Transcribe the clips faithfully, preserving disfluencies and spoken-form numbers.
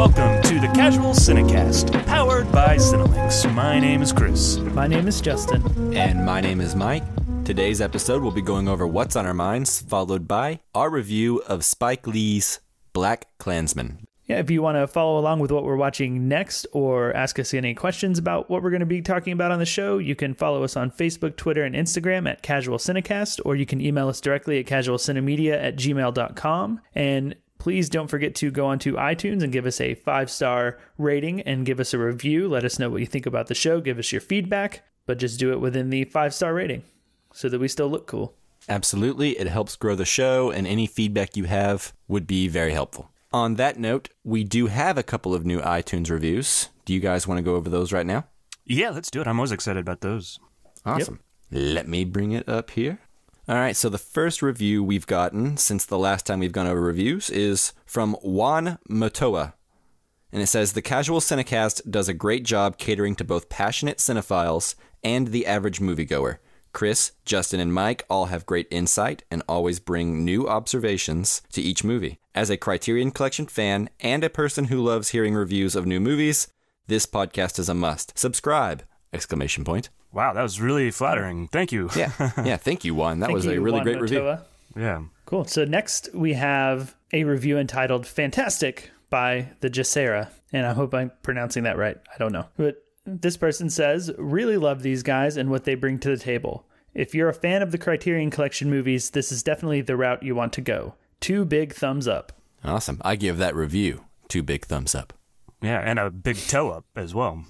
Welcome to the Casual Cinecast, powered by Cinelinks. My name is Chris. My name is Justin. And my name is Mike. Today's episode will be going over what's on our minds, followed by our review of Spike Lee's BlacKkKlansman. Yeah, if you want to follow along with what we're watching next or ask us any questions about what we're going to be talking about on the show, you can follow us on Facebook, Twitter, and Instagram at Casual Cinecast, or you can email us directly at casual cinemedia at gmail dot com. And please don't forget to go onto iTunes and give us a five-star rating and give us a review. Let us know what you think about the show. Give us your feedback, but just do it within the five-star rating so that we still look cool. Absolutely. It helps grow the show, and any feedback you have would be very helpful. On that note, we do have a couple of new iTunes reviews. Do you guys want to go over those right now? Yeah, let's do it. I'm always excited about those. Awesome. Yep. Let me bring it up here. All right, so the first review we've gotten since the last time we've gone over reviews is from Juan Motoa. And it says, the Casual Cinecast does a great job catering to both passionate cinephiles and the average moviegoer. Chris, Justin, and Mike all have great insight and always bring new observations to each movie. As a Criterion Collection fan and a person who loves hearing reviews of new movies, this podcast is a must. Subscribe! Exclamation point. Wow, that was really flattering. Thank you. Yeah, yeah. Thank you, Juan. That thank was you, a really Juan great Motoa. Review. Yeah. Cool. So next we have a review entitled Fantastic by the Jacera. And I hope I'm pronouncing that right. I don't know. But this person says, really love these guys and what they bring to the table. If you're a fan of the Criterion Collection movies, this is definitely the route you want to go. Two big thumbs up. Awesome. I give that review two big thumbs up. Yeah, and a big toe up as well.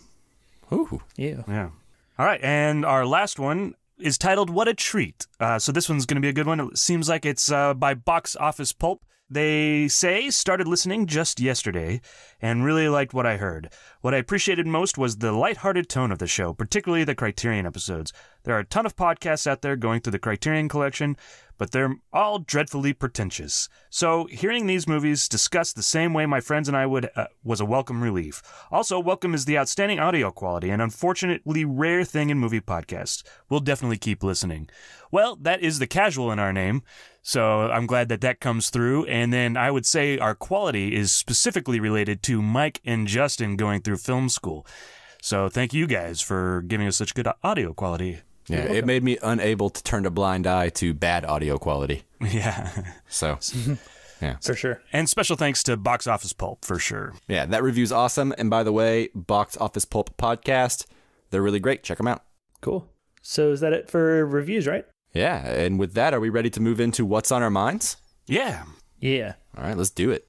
Ooh. Yeah. Yeah. All right, and our last one is titled What a Treat. Uh, so this one's going to be a good one. It seems like it's uh, by Box Office Pulp. They say, started listening just yesterday and really liked what I heard. What I appreciated most was the lighthearted tone of the show, particularly the Criterion episodes. There are a ton of podcasts out there going through the Criterion Collection, but they're all dreadfully pretentious. So hearing these movies discussed the same way my friends and I would uh, was a welcome relief. Also, welcome is the outstanding audio quality, an unfortunately rare thing in movie podcasts. We'll definitely keep listening. Well, that is the casual in our name, so I'm glad that that comes through. And then I would say our quality is specifically related to Mike and Justin going through film school. So thank you guys for giving us such good audio quality. Yeah, it made me unable to turn a blind eye to bad audio quality. Yeah. So, yeah. For sure. And special thanks to Box Office Pulp, for sure. Yeah, that review's awesome. And by the way, Box Office Pulp podcast, they're really great. Check them out. Cool. So is that it for reviews, right? Yeah. And with that, are we ready to move into what's on our minds? Yeah. Yeah. All right, let's do it.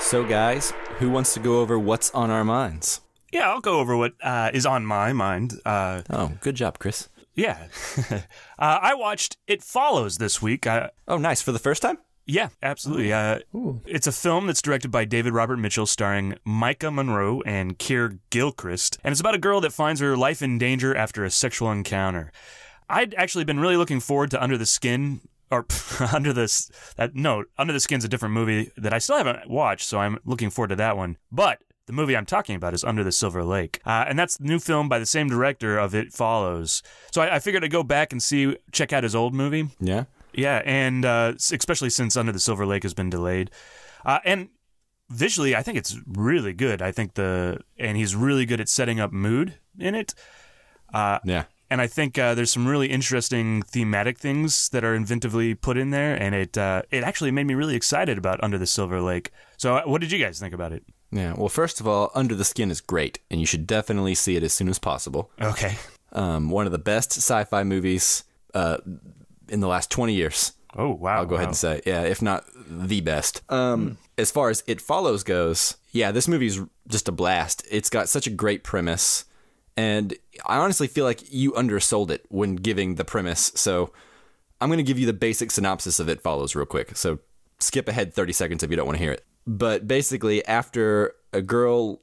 So, guys, who wants to go over what's on our minds? Yeah, I'll go over what uh, is on my mind. Uh, oh, good job, Chris. Yeah. uh, I watched It Follows this week. Uh, oh, nice. For the first time? Yeah, absolutely. Uh, it's a film that's directed by David Robert Mitchell, starring Micah Monroe and Keir Gilchrist. And it's about a girl that finds her life in danger after a sexual encounter. I'd actually been really looking forward to Under the Skin. Or under this, that no, Under the Skin's a different movie that I still haven't watched, so I'm looking forward to that one. But the movie I'm talking about is Under the Silver Lake, uh, and that's the new film by the same director of It Follows. So I, I figured I'd go back and see, check out his old movie. Yeah, yeah, and uh, especially since Under the Silver Lake has been delayed, uh, and visually, I think it's really good. I think the and he's really good at setting up mood in it. Uh, yeah. And I think uh, there's some really interesting thematic things that are inventively put in there, and it uh, it actually made me really excited about Under the Silver Lake. So what did you guys think about it? Yeah, well, first of all, Under the Skin is great, and you should definitely see it as soon as possible. Okay. Um, one of the best sci-fi movies uh, in the last twenty years. Oh, wow. I'll go wow. ahead and say, yeah, if not the best. Um, mm. As far as It Follows goes, yeah, this movie's just a blast. It's got such a great premise. And I honestly feel like you undersold it when giving the premise. So I'm going to give you the basic synopsis of It Follows real quick. So skip ahead thirty seconds if you don't want to hear it. But basically, after a girl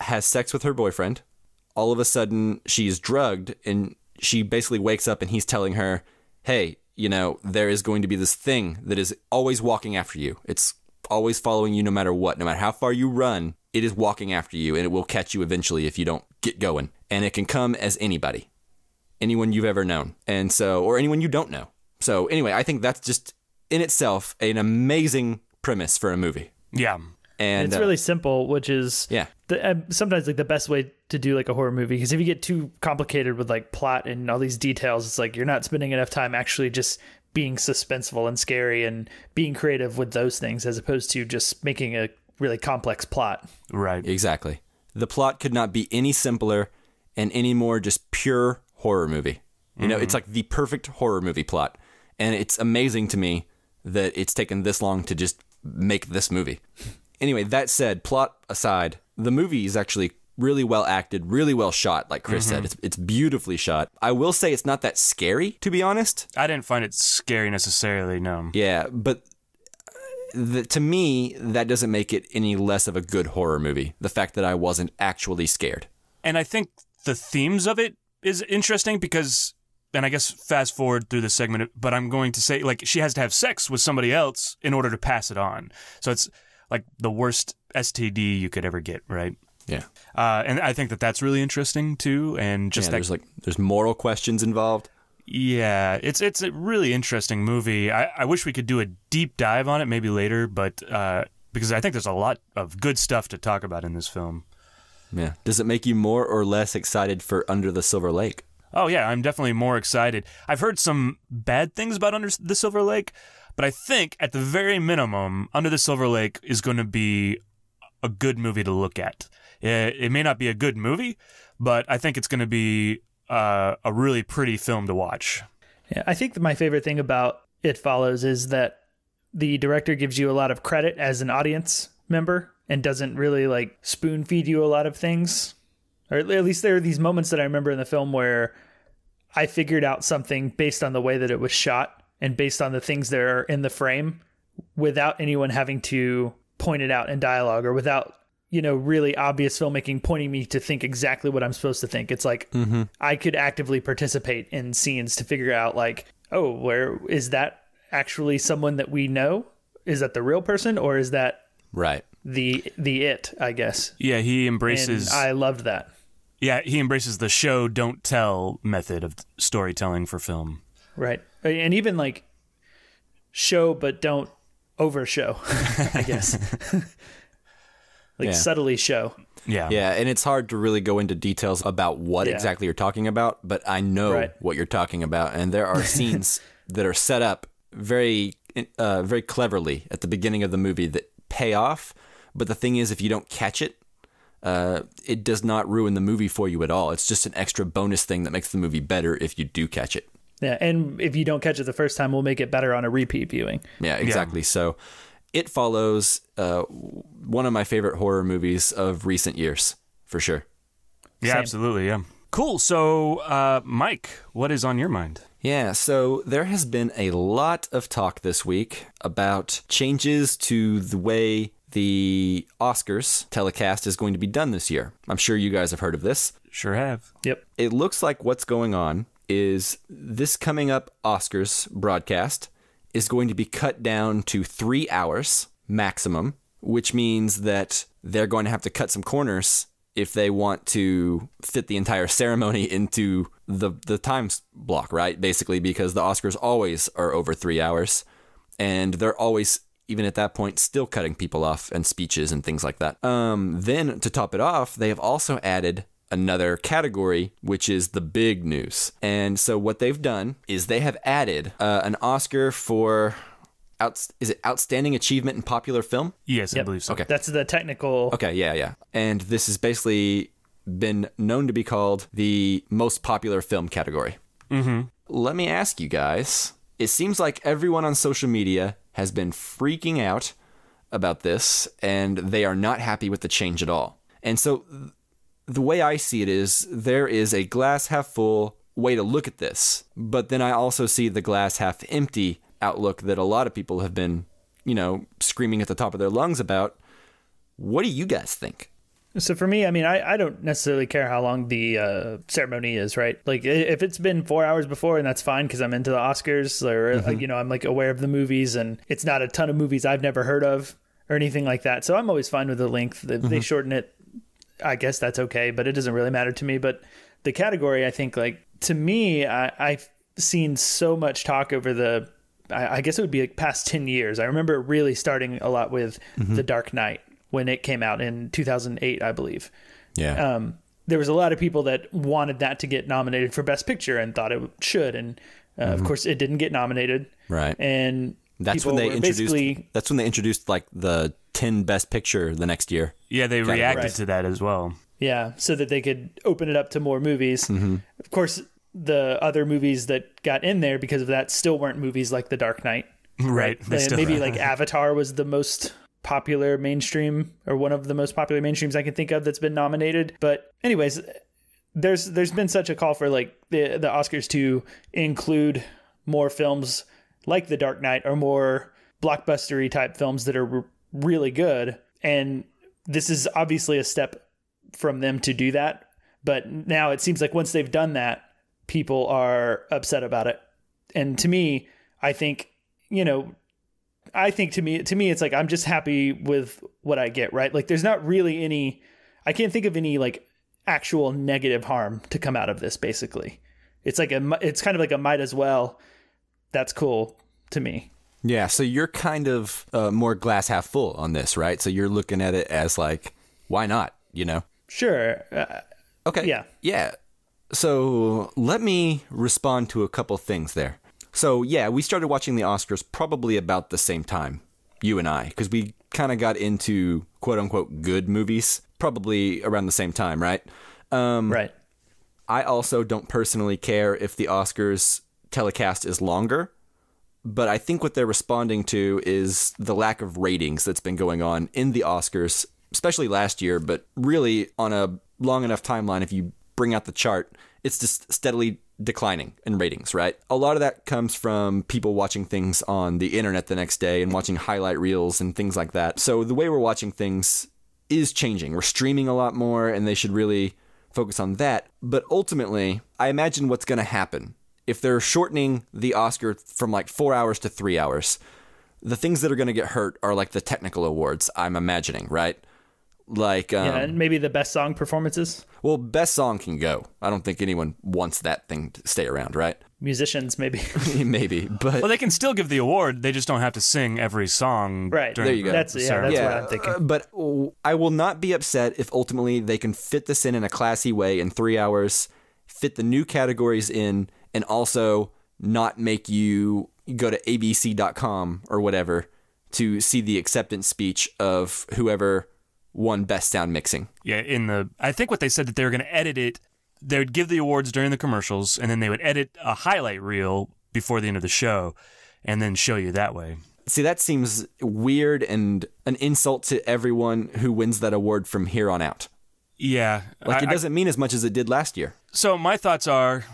has sex with her boyfriend, all of a sudden she's drugged and she basically wakes up and he's telling her, hey, you know, there is going to be this thing that is always walking after you. It's always following you no matter what, no matter how far you run. It is walking after you, and it will catch you eventually if you don't get going. And it can come as anybody. anyone you've ever known. And so, or anyone you don't know. So anyway, I think that's just in itself an amazing premise for a movie. Yeah. And it's uh, really simple, which is yeah. the, uh, sometimes like the best way to do like a horror movie, because if you get too complicated with like plot and all these details, it's like you're not spending enough time actually just being suspenseful and scary and being creative with those things, as opposed to just making a really complex plot. Right. Exactly. The plot could not be any simpler and any more just pure horror movie. You mm-hmm. know, it's like the perfect horror movie plot. And it's amazing to me that it's taken this long to just make this movie. Anyway, that said, plot aside, the movie is actually really well acted, really well shot, like Chris mm-hmm. said. It's, it's beautifully shot. I will say it's not that scary, to be honest. I didn't find it scary necessarily, no. Yeah, but the, to me, that doesn't make it any less of a good horror movie, the fact that I wasn't actually scared. And I think the themes of it is interesting because... And I guess fast forward through this segment, but I'm going to say, like, she has to have sex with somebody else in order to pass it on. So it's like the worst S T D you could ever get, right? Yeah. Uh, and I think that that's really interesting, too. And just yeah, that... There's, like, there's moral questions involved. Yeah. It's it's a really interesting movie. I, I wish we could do a deep dive on it maybe later, but uh, because I think there's a lot of good stuff to talk about in this film. Yeah. Does it make you more or less excited for Under the Silver Lake? Oh, yeah, I'm definitely more excited. I've heard some bad things about Under the Silver Lake, but I think at the very minimum, Under the Silver Lake is going to be a good movie to look at. It may not be a good movie, but I think it's going to be uh, a really pretty film to watch. Yeah, I think my favorite thing about It Follows is that the director gives you a lot of credit as an audience member and doesn't really like spoon feed you a lot of things. Or at least there are these moments that I remember in the film where I figured out something based on the way that it was shot and based on the things that are in the frame without anyone having to point it out in dialogue or without, you know, really obvious filmmaking pointing me to think exactly what I'm supposed to think. It's like mm-hmm. I could actively participate in scenes to figure out like, oh, where is that actually someone that we know? Is that the real person or is that right? the the it, I guess. Yeah, he embraces... And I loved that. Yeah, he embraces the show, don't tell method of storytelling for film. Right. And even like show, but don't overshow, I guess. like yeah. subtly show. Yeah. Yeah. And it's hard to really go into details about what yeah. exactly you're talking about, but I know right. what you're talking about. And there are scenes that are set up very, uh, very cleverly at the beginning of the movie that pay off. But the thing is, if you don't catch it, Uh, it does not ruin the movie for you at all. It's just an extra bonus thing that makes the movie better if you do catch it. Yeah, and if you don't catch it the first time, we'll make it better on a repeat viewing. Yeah, exactly. Yeah. So It Follows uh, one of my favorite horror movies of recent years, for sure. Yeah, Same. absolutely, yeah. Cool, so uh, Mike, what is on your mind? Yeah, so there has been a lot of talk this week about changes to the way... The Oscars telecast is going to be done this year. I'm sure you guys have heard of this. Sure have. Yep. It looks like what's going on is this coming up Oscars broadcast is going to be cut down to three hours maximum, which means that they're going to have to cut some corners if they want to fit the entire ceremony into the, the time block, right? Basically, because the Oscars always are over three hours and they're always... even at that point, still cutting people off and speeches and things like that. Um, then to top it off, they have also added another category, which is the big news. And so what they've done is they have added uh, an Oscar for, out, is it Outstanding Achievement in Popular Film? Yes, yep. I believe so. Okay. That's the technical. Okay, yeah, yeah. And this has basically been known to be called the most popular film category. Mm-hmm. Let me ask you guys, it seems like everyone on social media has been freaking out about this, and they are not happy with the change at all. And so the way I see it is there is a glass half full way to look at this, but then I also see the glass half empty outlook that a lot of people have been, you know, screaming at the top of their lungs about. What do you guys think? So for me, I mean, I, I don't necessarily care how long the uh, ceremony is, right? Like, if it's been four hours before, and that's fine because I'm into the Oscars or, mm-hmm. like, you know, I'm, like, aware of the movies and it's not a ton of movies I've never heard of or anything like that. So I'm always fine with the length. If mm-hmm. they shorten it, I guess that's okay, but it doesn't really matter to me. But the category, I think, like, to me, I, I've seen so much talk over the, I, I guess it would be like past ten years. I remember really starting a lot with mm-hmm. The Dark Knight when it came out in two thousand eight, I believe. Yeah. Um, there was a lot of people that wanted that to get nominated for Best Picture and thought it should. And uh, mm-hmm. of course it didn't get nominated. Right. And that's when they introduced, that's when they introduced like the ten Best Picture the next year. Yeah. They kind reacted right. to that as well. Yeah. So that they could open it up to more movies. Mm-hmm. Of course, the other movies that got in there because of that still weren't movies like The Dark Knight. Right. right? And maybe right. like Avatar was the most popular mainstream, or one of the most popular mainstreams I can think of that's been nominated. But anyways, there's there's been such a call for like the the Oscars to include more films like The Dark Knight or more blockbustery type films that are r- really good. And this is obviously a step from them to do that. But now it seems like once they've done that, people are upset about it. And to me, I think, you know, I think to me, to me, it's like, I'm just happy with what I get, right? Like there's not really any, I can't think of any like actual negative harm to come out of this. Basically. It's like a, it's kind of like a might as well. That's cool to me. Yeah. So you're kind of uh, more glass half full on this, right? So you're looking at it as like, why not? You know? Sure. Uh, okay. Yeah. Yeah. So let me respond to a couple things there. So, yeah, we started watching the Oscars probably about the same time, you and I, because we kind of got into, quote unquote, good movies probably around the same time, right? Um, right. I also don't personally care if the Oscars telecast is longer, but I think what they're responding to is the lack of ratings that's been going on in the Oscars, especially last year, but really on a long enough timeline, if you bring out the chart, it's just steadily declining in ratings, right? A lot of that comes from people watching things on the internet the next day and watching highlight reels and things like that. So the way we're watching things is changing. We're streaming a lot more, and they should really focus on that. But ultimately, I imagine what's going to happen if they're shortening the Oscar from like four hours to three hours, the things that are going to get hurt are like the technical awards, I'm imagining, right? Like, um, yeah, and maybe the best song performances. Well, best song can go. I don't think anyone wants that thing to stay around, right? Musicians, maybe. maybe, but... Well, they can still give the award. They just don't have to sing every song. Right. There you go. That's, yeah, that's yeah. what I'm thinking. Uh, but I will not be upset if ultimately they can fit this in in a classy way in three hours, fit the new categories in, and also not make you go to A B C dot com or whatever to see the acceptance speech of whoever... One best sound mixing. Yeah, in the I think what they said that they were going to edit it. They would give the awards during the commercials, and then they would edit a highlight reel before the end of the show, and then show you that way. See, that seems weird and an insult to everyone who wins that award from here on out. Yeah, like I, it doesn't I, mean as much as it did last year. So my thoughts are,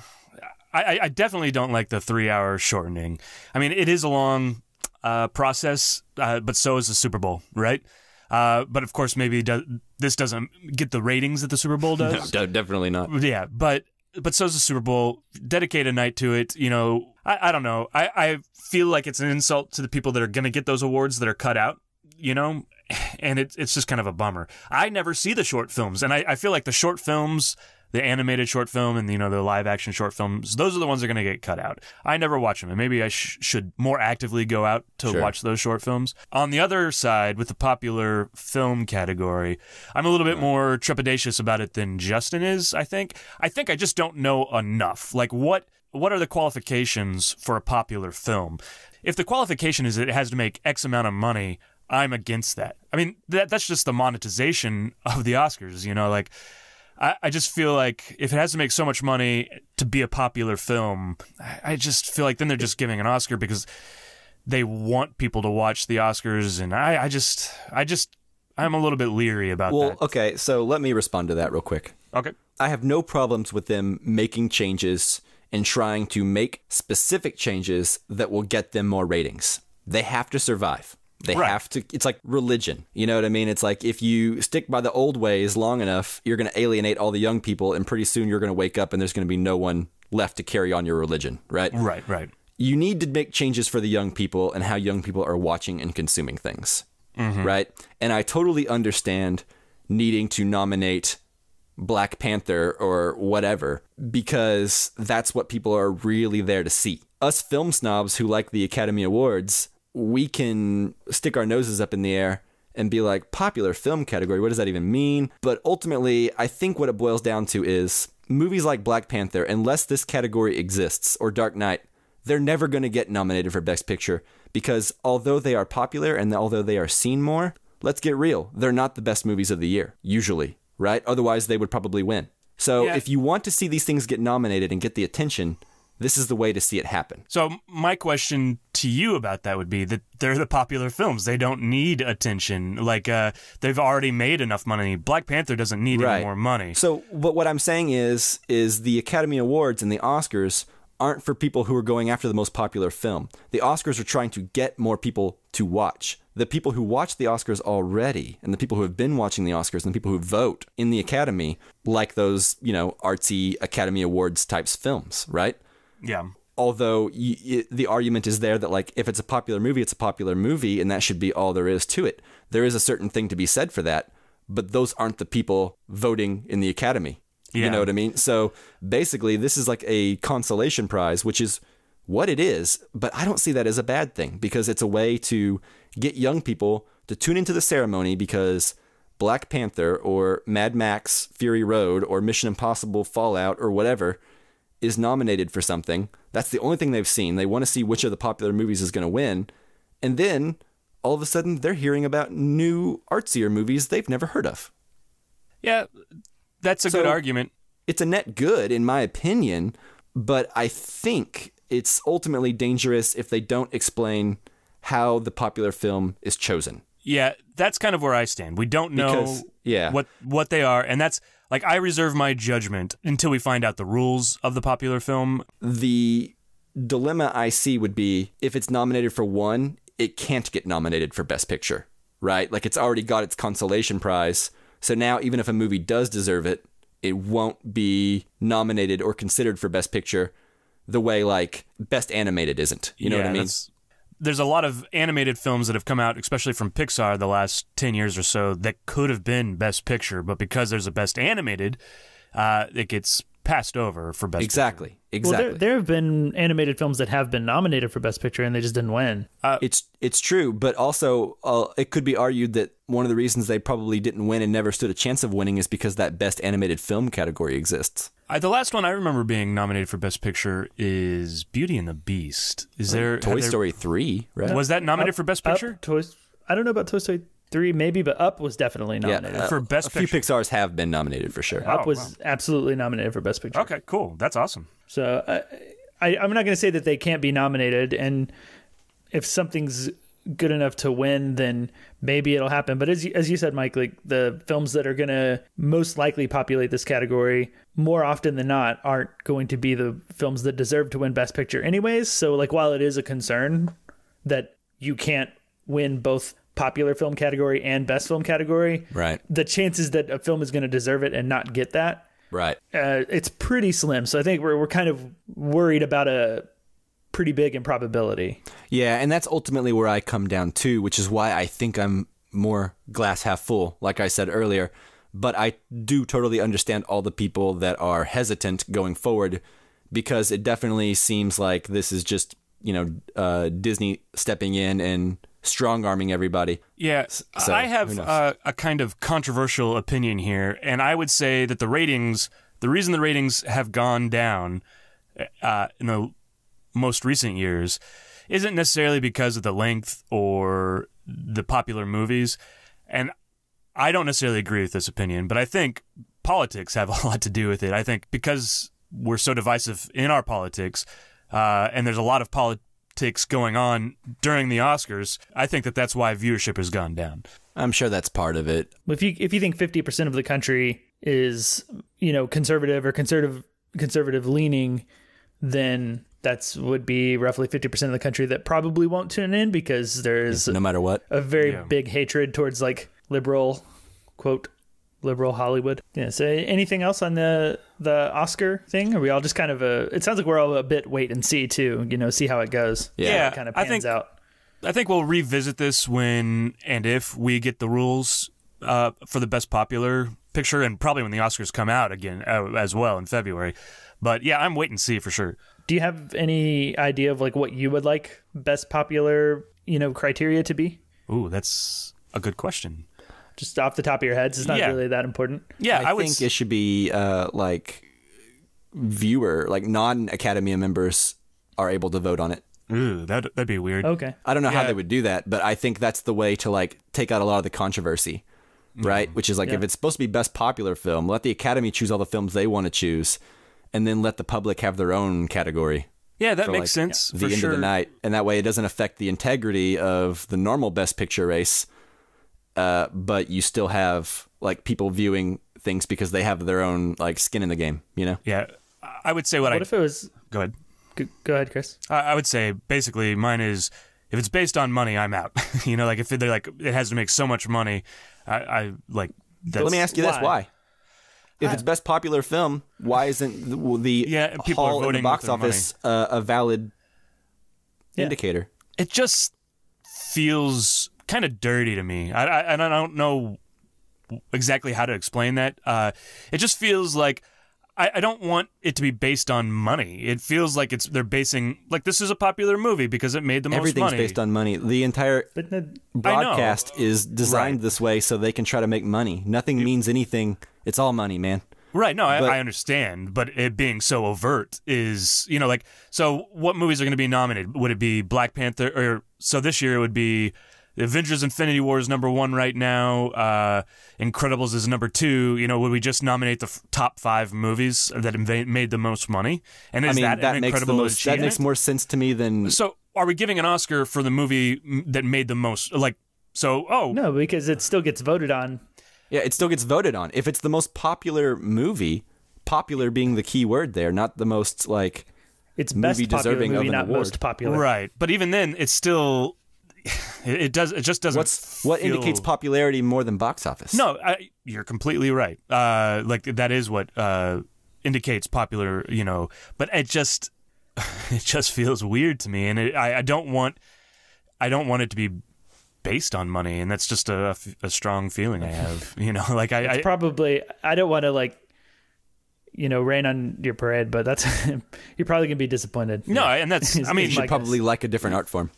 I, I definitely don't like the three-hour shortening. I mean, it is a long uh, process, uh, but so is the Super Bowl, right? Uh, but of course, maybe do- this doesn't get the ratings that the Super Bowl does. No, definitely not. Yeah, but but so's the Super Bowl. Dedicate a night to it. You know, I, I don't know. I, I feel like it's an insult to the people that are going to get those awards that are cut out, you know, and it, it's just kind of a bummer. I never see the short films, and I, I feel like the short films, the animated short film and, you know, the live action short films, those are the ones that are going to get cut out. I never watch them, and maybe I sh- should more actively go out to sure. watch those short films. On the other side, with the popular film category, I'm a little bit more trepidatious about it than Justin is, I think. I think I just don't know enough. Like, what what are the qualifications for a popular film? If the qualification is that it has to make X amount of money, I'm against that. I mean, that that's just the monetization of the Oscars, you know, like... I just feel like if it has to make so much money to be a popular film, I just feel like then they're just giving an Oscar because they want people to watch the Oscars. And I, I just, I just, I'm a little bit leery about well, that. Well, okay. So let me respond to that real quick. Okay. I have no problems with them making changes and trying to make specific changes that will get them more ratings. They have to survive. They right. have to. It's like religion. You know what I mean? It's like if you stick by the old ways long enough, you're going to alienate all the young people. And pretty soon you're going to wake up and there's going to be no one left to carry on your religion. Right. Right. Right. You need to make changes for the young people and how young people are watching and consuming things. Mm-hmm. Right. And I totally understand needing to nominate Black Panther or whatever, because that's what people are really there to see. Us film snobs who like the Academy Awards, we can stick our noses up in the air and be like, popular film category, what does that even mean? But ultimately, I think what it boils down to is movies like Black Panther, unless this category exists, or Dark Knight, they're never going to get nominated for Best Picture, because although they are popular and although they are seen more, let's get real, they're not the best movies of the year, usually, right? Otherwise, they would probably win. So yeah. If you want to see these things get nominated and get the attention, this is the way to see it happen. So my question to you about that would be that they're the popular films. They don't need attention. Like, uh, they've already made enough money. Black Panther doesn't need right. any more money. So but what I'm saying is, is the Academy Awards and the Oscars aren't for people who are going after the most popular film. The Oscars are trying to get more people to watch. The people who watch the Oscars already, and the people who have been watching the Oscars, and the people who vote in the Academy, like those, you know, artsy Academy Awards types films, right? Yeah. Although y- y- the argument is there that, like, if it's a popular movie, it's a popular movie, and that should be all there is to it. There is a certain thing to be said for that, but those aren't the people voting in the Academy. Yeah. You know what I mean? So basically, this is like a consolation prize, which is what it is. But I don't see that as a bad thing, because it's a way to get young people to tune into the ceremony, because Black Panther or Mad Max Fury Road or Mission Impossible Fallout or whatever is nominated for something. That's the only thing they've seen. They want to see which of the popular movies is going to win. And then all of a sudden they're hearing about new artsier movies they've never heard of. Yeah, that's a so, good argument. It's a net good, in my opinion, but I think it's ultimately dangerous if they don't explain how the popular film is chosen. Yeah, that's kind of where I stand. We don't know because, yeah. what what they are, and that's like, I reserve my judgment until we find out the rules of the popular film. The dilemma I see would be, if it's nominated for one, it can't get nominated for Best Picture, right? Like, it's already got its consolation prize. So now, even if a movie does deserve it, it won't be nominated or considered for Best Picture the way, like, Best Animated isn't. You know yeah, what I mean? There's a lot of animated films that have come out, especially from Pixar, the last ten years or so, that could have been Best Picture, but because there's a Best Animated, uh, it gets passed over for Best exactly. Picture. Exactly. Well, there, there have been animated films that have been nominated for Best Picture and they just didn't win. Uh, it's it's true, but also uh, it could be argued that one of the reasons they probably didn't win and never stood a chance of winning is because that Best Animated Film category exists. I, the last one I remember being nominated for Best Picture is Beauty and the Beast. Is right. there Toy Story there, three, right? Was that nominated up, for Best Picture? Up, Toy, I don't know about Toy Story three, maybe, but Up was definitely nominated. Yeah, uh, for Best Picture. A few Pixars have been nominated for sure. Up oh, was wow. absolutely nominated for Best Picture. Okay, cool. That's awesome. So uh, I, I'm not going to say that they can't be nominated, and if something's good enough to win, then maybe it'll happen. But as you, as you said, Mike, like, the films that are going to most likely populate this category more often than not aren't going to be the films that deserve to win Best Picture anyways. So, like, while it is a concern that you can't win both popular film category and Best Film category, right, the chances that a film is going to deserve it and not get that, right, uh, it's pretty slim. So I think we're we're kind of worried about a pretty big improbability. Yeah, and that's ultimately where I come down to, which is why I think I'm more glass half full, like I said earlier. But I do totally understand all the people that are hesitant going forward, because it definitely seems like this is just, you know, uh, Disney stepping in and strong-arming everybody. Yeah, so, I have uh, a kind of controversial opinion here, and I would say that the ratings, the reason the ratings have gone down uh, in the most recent years isn't necessarily because of the length or the popular movies. And I don't necessarily agree with this opinion, but I think politics have a lot to do with it. I think because we're so divisive in our politics, uh, and there's a lot of politics going on during the Oscars, I think that that's why viewership has gone down. I'm sure that's part of it. If you, if you think fifty percent of the country is, you know, conservative or conservative, conservative leaning, then that's would be roughly fifty percent of the country that probably won't tune in, because there is no matter what a very yeah. big hatred towards, like, liberal, quote, liberal Hollywood. Yeah. So anything else on the the Oscar thing? Are we all just kind of a? It sounds like we're all a bit wait and see too. You know, see how it goes. Yeah. yeah it kind of pans I think, out. I think we'll revisit this when and if we get the rules uh, for the Best Popular Picture, and probably when the Oscars come out again uh, as well in February. But yeah, I'm waiting to see for sure. Do you have any idea of like what you would like best popular, you know, criteria to be? Ooh, that's a good question. Just off the top of your heads, it's not yeah. really that important. Yeah, I, I think s- it should be uh, like viewer, like non-Academy members are able to vote on it. Ooh, that that'd be weird. Okay, I don't know yeah. how they would do that, but I think that's the way to like take out a lot of the controversy, right? Mm-hmm. Which is like yeah. if it's supposed to be best popular film, let the Academy choose all the films they want to choose, and then let the public have their own category. Yeah, that for, makes like, sense. The for end sure. of the night, and that way it doesn't affect the integrity of the normal best picture race. Uh, but you still have like people viewing things because they have their own like skin in the game, you know? Yeah, I would say what, what I. What if it was? Go ahead. Go ahead, Chris. I would say basically mine is if it's based on money, I'm out. You know, like if they're like it has to make so much money, I, I like. That's, let me ask you why? this: Why, if I, it's best popular film, why isn't the, the yeah people are voting in the box office uh, a valid yeah. indicator? It just feels kind of dirty to me. I, I and I don't know exactly how to explain that. Uh, it just feels like. I don't want it to be based on money. It feels like it's they're basing like this is a popular movie because it made the most money. Everything's based on money. The entire the, broadcast is designed right. this way so they can try to make money. Nothing it, means anything. It's all money, man. Right? No, but, I, I understand, but it being so overt is you know like so. What movies are going to be nominated? Would it be Black Panther? Or so this year it would be. Avengers Infinity War is number one right now. Uh, Incredibles is number two. You know, would we just nominate the f- top five movies that inv- made the most money? And is I mean, that, that an makes incredible the most, achievement? That makes more sense to me than... So are we giving an Oscar for the movie that made the most... Like, so, oh... No, because it still gets voted on. Yeah, it still gets voted on. If it's the most popular movie, popular being the key word there, not the most, like, it's best movie deserving movie, of an not award. Most popular. Right, but even then, it's still... It does. It just doesn't. What's, what feel... indicates popularity more than box office? No, I, you're completely right. Uh, like that is what uh, indicates popular. You know, but it just it just feels weird to me, and it, I, I don't want I don't want it to be based on money, and that's just a, a strong feeling I have. You know, like I, I probably I don't want to like. You know, rain on your parade, but that's you're probably gonna be disappointed. No, and that's I mean, you should probably like a different art form.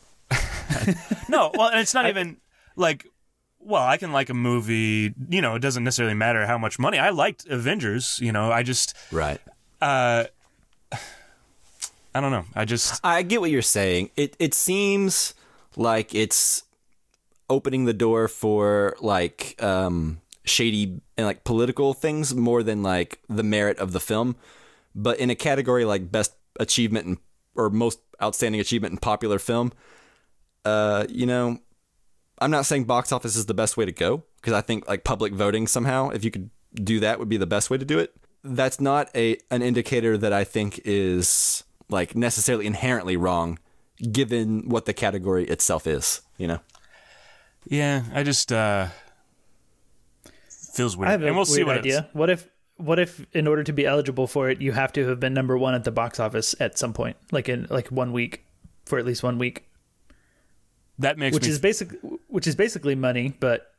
No, well, and it's not I, even like, well, I can like a movie, you know, it doesn't necessarily matter how much money. I liked Avengers, you know, I just, right. Uh, I don't know. I just, I get what you're saying. It, it seems like it's opening the door for like, um, shady and like political things more than like the merit of the film. But in a category like best achievement and, or most outstanding achievement in popular film, Uh, you know, I'm not saying box office is the best way to go because I think like public voting somehow, if you could do that, would be the best way to do it. That's not a an indicator that I think is like necessarily inherently wrong, given what the category itself is. You know. Yeah, I just uh, feels weird. I have a and we'll weird see what idea. It's... What if what if in order to be eligible for it, you have to have been number one at the box office at some point, like in like one week for at least one week. That makes which me... is basic, which is basically money, but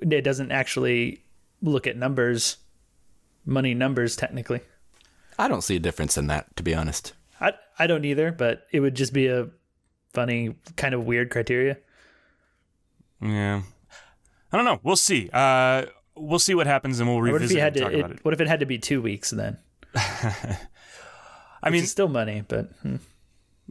it doesn't actually look at numbers, money numbers technically. I don't see a difference in that, to be honest. I I don't either, but it would just be a funny kind of weird criteria. Yeah, I don't know. We'll see. Uh, we'll see what happens, and we'll revisit and talk about it. What if it had to be two weeks then? I which mean, is still money, but hmm.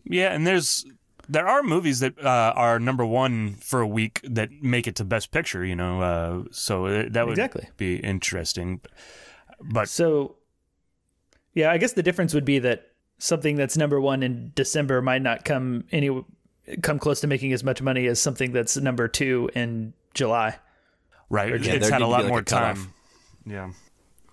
yeah, and there's. There are movies that uh, are number one for a week that make it to Best Picture, you know, uh, so that would exactly. be interesting. But So, yeah, I guess the difference would be that something that's number one in December might not come any come close to making as much money as something that's number two in July. Right. Or, yeah, it's had a lot like more a time. Yeah.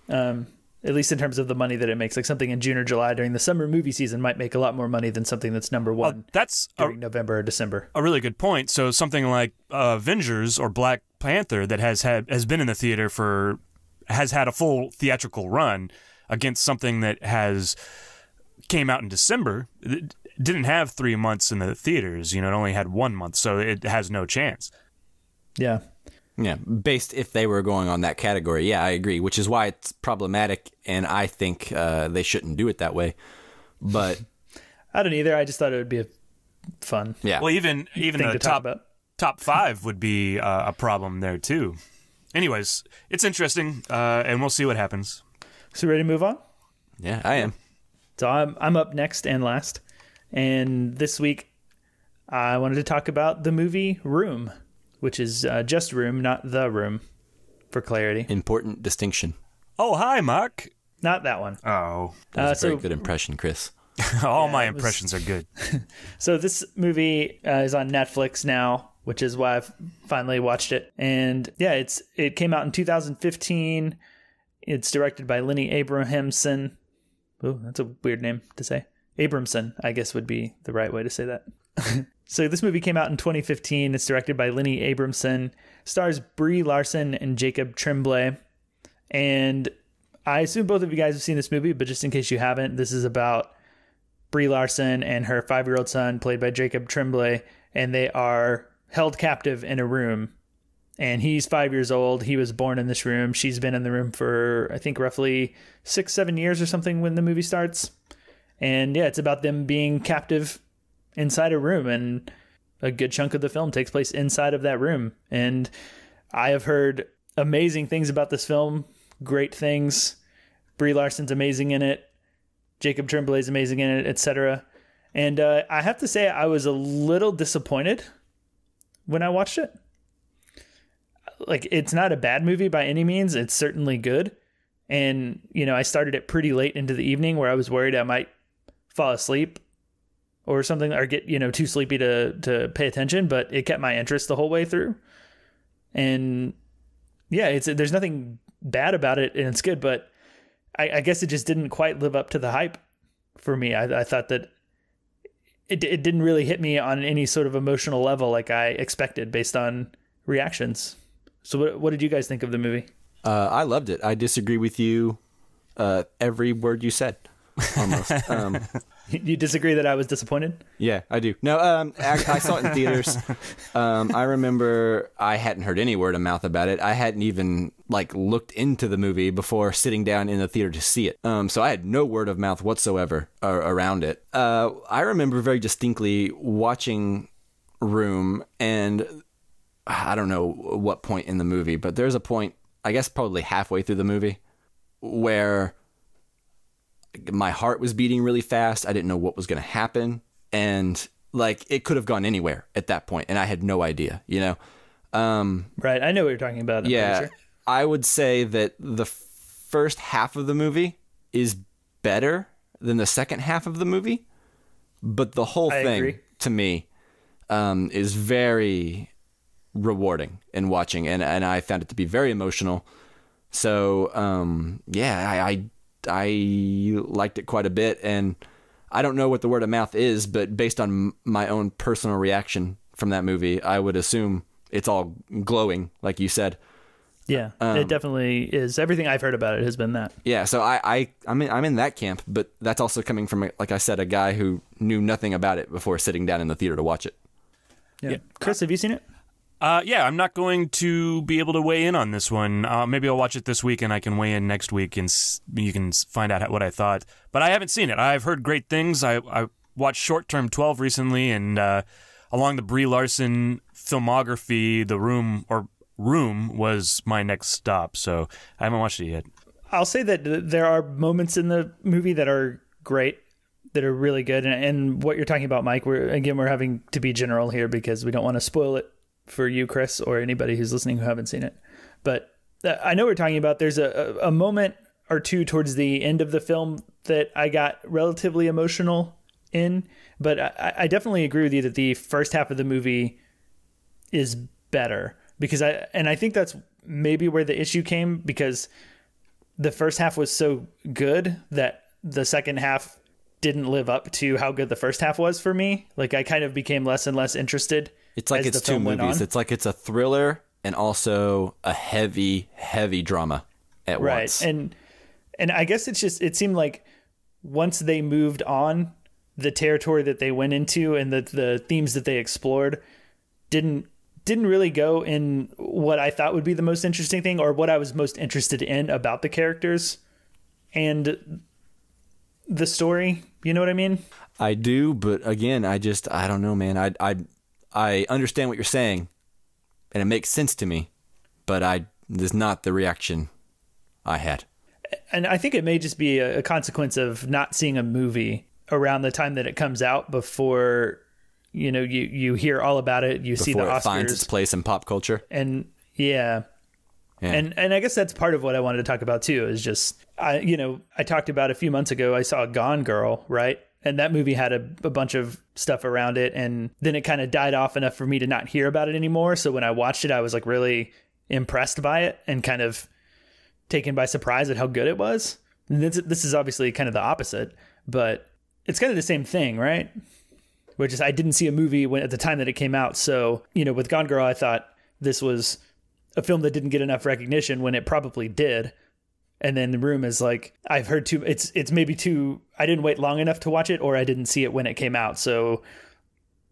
Um, at least in terms of the money that it makes, like something in June or July during the summer movie season might make a lot more money than something that's number one well, that's during a, November or December. A really good point. So something like uh, Avengers or Black Panther that has had has been in the theater for has had a full theatrical run against something that has came out in December, it didn't have three months in the theaters. You know, it only had one month, so it has no chance. Yeah. Yeah, based if they were going on that category. Yeah, I agree, which is why it's problematic, and I think uh, they shouldn't do it that way. But I don't either. I just thought it would be a fun. Yeah. Well, even even the to top top five would be uh, a problem there too. Anyways, it's interesting, uh, and we'll see what happens. So ready to move on? Yeah, I am. So I'm I'm up next and last, and this week I wanted to talk about the movie Room. Which is uh, just Room, not The Room, for clarity. Important distinction. Oh, hi, Mark. Not that one. Oh. That was uh, a very so, good impression, Chris. All yeah, my impressions was... are good. So this movie uh, is on Netflix now, which is why I've finally watched it. And yeah, it's it came out in two thousand fifteen. It's directed by Lenny Abrahamson. Ooh, that's a weird name to say. Abramson, I guess, would be the right way to say that. So this movie came out in twenty fifteen. It's directed by Lenny Abrahamson, stars Brie Larson and Jacob Tremblay. And I assume both of you guys have seen this movie, but just in case you haven't, this is about Brie Larson and her five-year-old son, played by Jacob Tremblay, and they are held captive in a room. And he's five years old. He was born in this room. She's been in the room for, I think, roughly six, seven years or something when the movie starts. And yeah, it's about them being captive inside a room, and a good chunk of the film takes place inside of that room. And I have heard amazing things about this film, great things. Brie Larson's amazing in it, Jacob Tremblay's amazing in it, et cetera. And uh, I have to say, I was a little disappointed when I watched it. Like, it's not a bad movie by any means; it's certainly good. And you know, I started it pretty late into the evening, where I was worried I might fall asleep or something, or get, you know, too sleepy to, to pay attention, but it kept my interest the whole way through. And yeah, it's there's nothing bad about it, and it's good, but I, I guess it just didn't quite live up to the hype for me. I, I thought that it it didn't really hit me on any sort of emotional level like I expected based on reactions. So what what did you guys think of the movie? Uh, I loved it. I disagree with you uh, every word you said, almost. Um You disagree that I was disappointed? Yeah, I do. No, um, I, I saw it in theaters. Um, I remember I hadn't heard any word of mouth about it. I hadn't even like looked into the movie before sitting down in the theater to see it. Um, so I had no word of mouth whatsoever uh, around it. Uh, I remember very distinctly watching Room, and I don't know what point in the movie, but there's a point, I guess probably halfway through the movie, where my heart was beating really fast. I didn't know what was going to happen. And like, it could have gone anywhere at that point, and I had no idea, you know? Um, right. I know what you're talking about. I'm yeah. Sure. I would say that the first half of the movie is better than the second half of the movie, but the whole I thing agree. to me um, is very rewarding in watching. And, and I found it to be very emotional. So um, yeah, I, I, I liked it quite a bit, and I don't know what the word of mouth is, but based on my own personal reaction from that movie, I would assume it's all glowing, like you said. Yeah, um, it definitely is. Everything I've heard about it has been that. Yeah, so I, I, I'm in, I'm in that camp, but that's also coming from, like I said, a guy who knew nothing about it before sitting down in the theater to watch it. Yeah, yeah. Chris, have you seen it? Uh, yeah, I'm not going to be able to weigh in on this one. Uh, maybe I'll watch it this week, and I can weigh in next week, and s- you can find out how, what I thought. But I haven't seen it. I've heard great things. I, I watched Short Term twelve recently, and uh, along the Brie Larson filmography, The Room or Room was my next stop. So I haven't watched it yet. I'll say that there are moments in the movie that are great, that are really good. And, and what you're talking about, Mike, we're again, we're having to be general here because we don't want to spoil it for you, Chris, or anybody who's listening who haven't seen it. But I know what we're talking about. There's a, a moment or two towards the end of the film that I got relatively emotional in, but I, I definitely agree with you that the first half of the movie is better because I, and I think that's maybe where the issue came, because the first half was so good that the second half didn't live up to how good the first half was for me. Like, I kind of became less and less interested. It's like it's two movies. It's like it's a thriller and also a heavy, heavy drama at once. Right. And and I guess it's just, it seemed like once they moved on, the territory that they went into and the the themes that they explored didn't didn't really go in what I thought would be the most interesting thing, or what I was most interested in about the characters and the story. You know what I mean? I do, but again, I just, I don't know, man. I, I, I understand what you're saying, and it makes sense to me, but I, this is not the reaction I had. And I think it may just be a consequence of not seeing a movie around the time that it comes out before, you know, you, you hear all about it. You before see the Oscars. It finds its place in pop culture. And yeah. yeah. And, and I guess that's part of what I wanted to talk about too, is just, I, you know, I talked about a few months ago, I saw Gone Girl, right? And that movie had a, a bunch of stuff around it. And then it kind of died off enough for me to not hear about it anymore. So when I watched it, I was like really impressed by it and kind of taken by surprise at how good it was. And this, this is obviously kind of the opposite, but it's kind of the same thing, right? Where just I didn't see a movie when, at the time that it came out. So, you know, with Gone Girl, I thought this was a film that didn't get enough recognition when it probably did. And then The Room is like, I've heard too, it's it's maybe too, I didn't wait long enough to watch it, or I didn't see it when it came out. So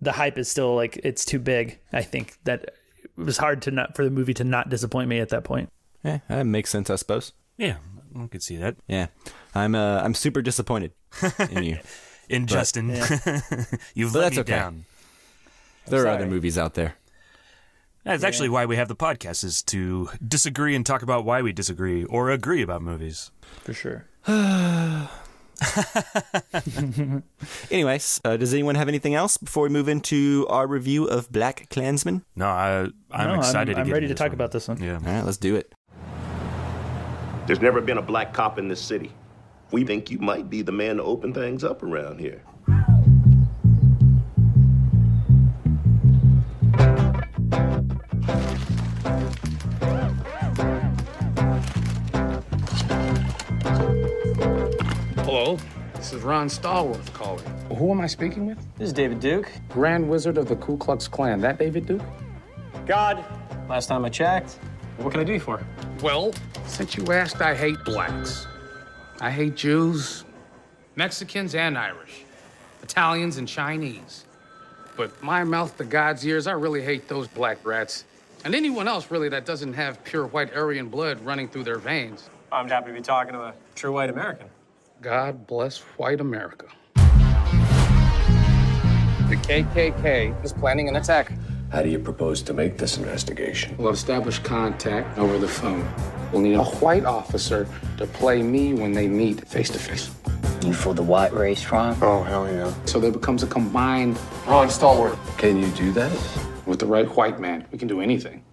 the hype is still like, it's too big. I think that it was hard to not, for the movie to not disappoint me at that point. Yeah, that makes sense, I suppose. Yeah, I could see that. Yeah, I'm uh, I'm super disappointed in you. in but, Justin. Yeah. You've but let me okay. down. I'm there sorry. Are other movies out there. That's yeah. actually why we have the podcast, is to disagree and talk about why we disagree or agree about movies. For sure. Anyways, uh, does anyone have anything else before we move into our review of BlacKkKlansman? No, I, I'm no, excited I'm, to I'm get I'm ready to talk one. about this one. Yeah. All right, let's do it. There's never been a black cop in this city. We think you might be the man to open things up around here. Hello, this is Ron Stallworth calling. Who am I speaking with? This is David Duke. Grand Wizard of the Ku Klux Klan. That David Duke? God. Last time I checked. What can I do for him? Well, since you asked, I hate blacks. I hate Jews, Mexicans and Irish, Italians and Chinese. But my mouth to God's ears, I really hate those black rats. And anyone else, really, that doesn't have pure white Aryan blood running through their veins. I'm happy to be talking to a true white American. God bless white America. The K K K is planning an attack. How do you propose to make this investigation? We'll establish contact over the phone. We'll need a white officer to play me when they meet face to face. You for the white race, Ron? Oh, hell yeah. So there becomes a combined Ron Stallworth. Can you do that? With the right white man, we can do anything.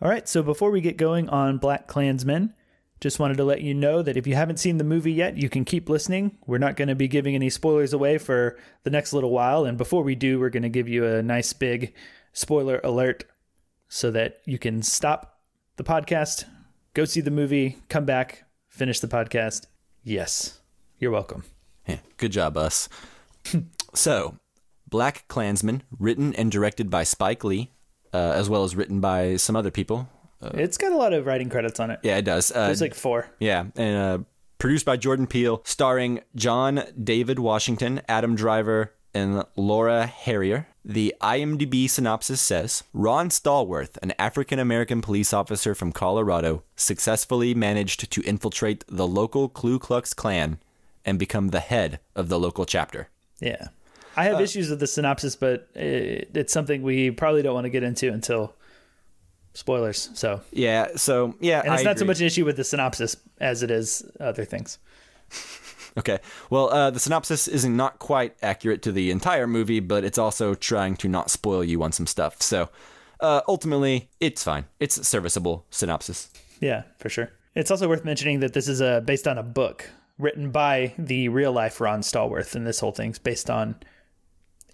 All right, so before we get going on BlacKkKlansman, just wanted to let you know that if you haven't seen the movie yet, you can keep listening. We're not going to be giving any spoilers away for the next little while. And before we do, we're going to give you a nice big spoiler alert so that you can stop the podcast, go see the movie, come back, finish the podcast. Yes, you're welcome. Yeah, good job, us. So, BlacKkKlansman, written and directed by Spike Lee, uh, as well as written by some other people. Uh, it's got a lot of writing credits on it. Yeah, it does. Uh, There's like four. Yeah, and uh, produced by Jordan Peele, starring John David Washington, Adam Driver, and Laura Harrier. The IMDb synopsis says, Ron Stallworth, an African-American police officer from Colorado, successfully managed to infiltrate the local Ku Klux Klan and become the head of the local chapter. Yeah. I have uh, issues with the synopsis, but it, it's something we probably don't want to get into until... spoilers. So yeah, so yeah, and it's I not agree. so much an issue with the synopsis as it is other things. Okay, well, uh, the synopsis is not quite accurate to the entire movie, but it's also trying to not spoil you on some stuff. So uh, ultimately, it's fine. It's a serviceable synopsis. Yeah, for sure. It's also worth mentioning that this is uh, based on a book written by the real life Ron Stallworth, and this whole thing's based on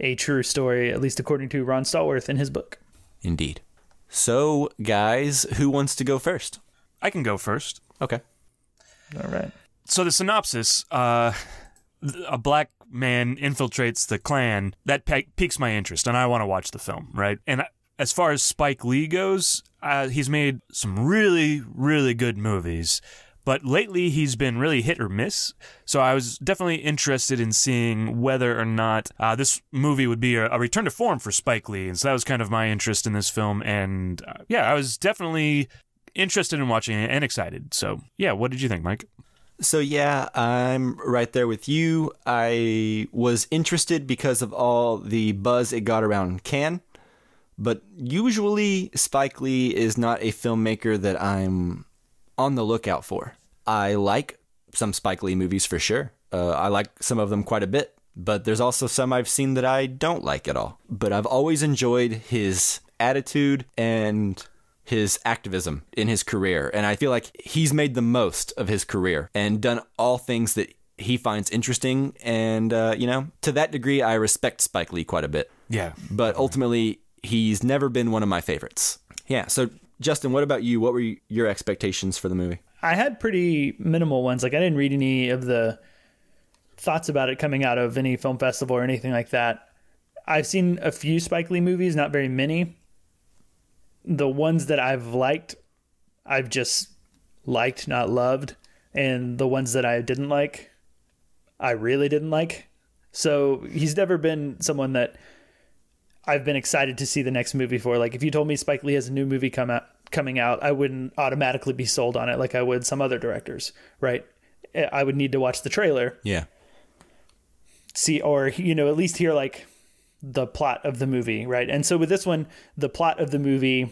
a true story, at least according to Ron Stallworth in his book. Indeed. So, guys, who wants to go first? I can go first. Okay. All right. So the synopsis, uh, a black man infiltrates the Klan. That pe- piques my interest, and I want to watch the film, right? And I, as far as Spike Lee goes, uh, he's made some really, really good movies, But lately, he's been really hit or miss, so I was definitely interested in seeing whether or not uh, this movie would be a, a return to form for Spike Lee, and so that was kind of my interest in this film, and uh, yeah, I was definitely interested in watching it and excited. So yeah, what did you think, Mike? So yeah, I'm right there with you. I was interested because of all the buzz it got around Cannes, but usually Spike Lee is not a filmmaker that I'm on the lookout for. I like some Spike Lee movies for sure. Uh, I like some of them quite a bit, but there's also some I've seen that I don't like at all. But I've always enjoyed his attitude and his activism in his career. And I feel like he's made the most of his career and done all things that he finds interesting. And, uh, you know, to that degree, I respect Spike Lee quite a bit. Yeah. But ultimately, he's never been one of my favorites. Yeah. So Justin, what about you? What were your expectations for the movie? I had pretty minimal ones. Like, I didn't read any of the thoughts about it coming out of any film festival or anything like that. I've seen a few Spike Lee movies, not very many. The ones that I've liked, I've just liked, not loved. And the ones that I didn't like, I really didn't like. So he's never been someone that I've been excited to see the next movie for. Like, if you told me Spike Lee has a new movie come out, coming out, I wouldn't automatically be sold on it like I would some other directors, right? I would need to watch the trailer. Yeah. See, or, you know, at least hear, like, the plot of the movie, right? And so with this one, the plot of the movie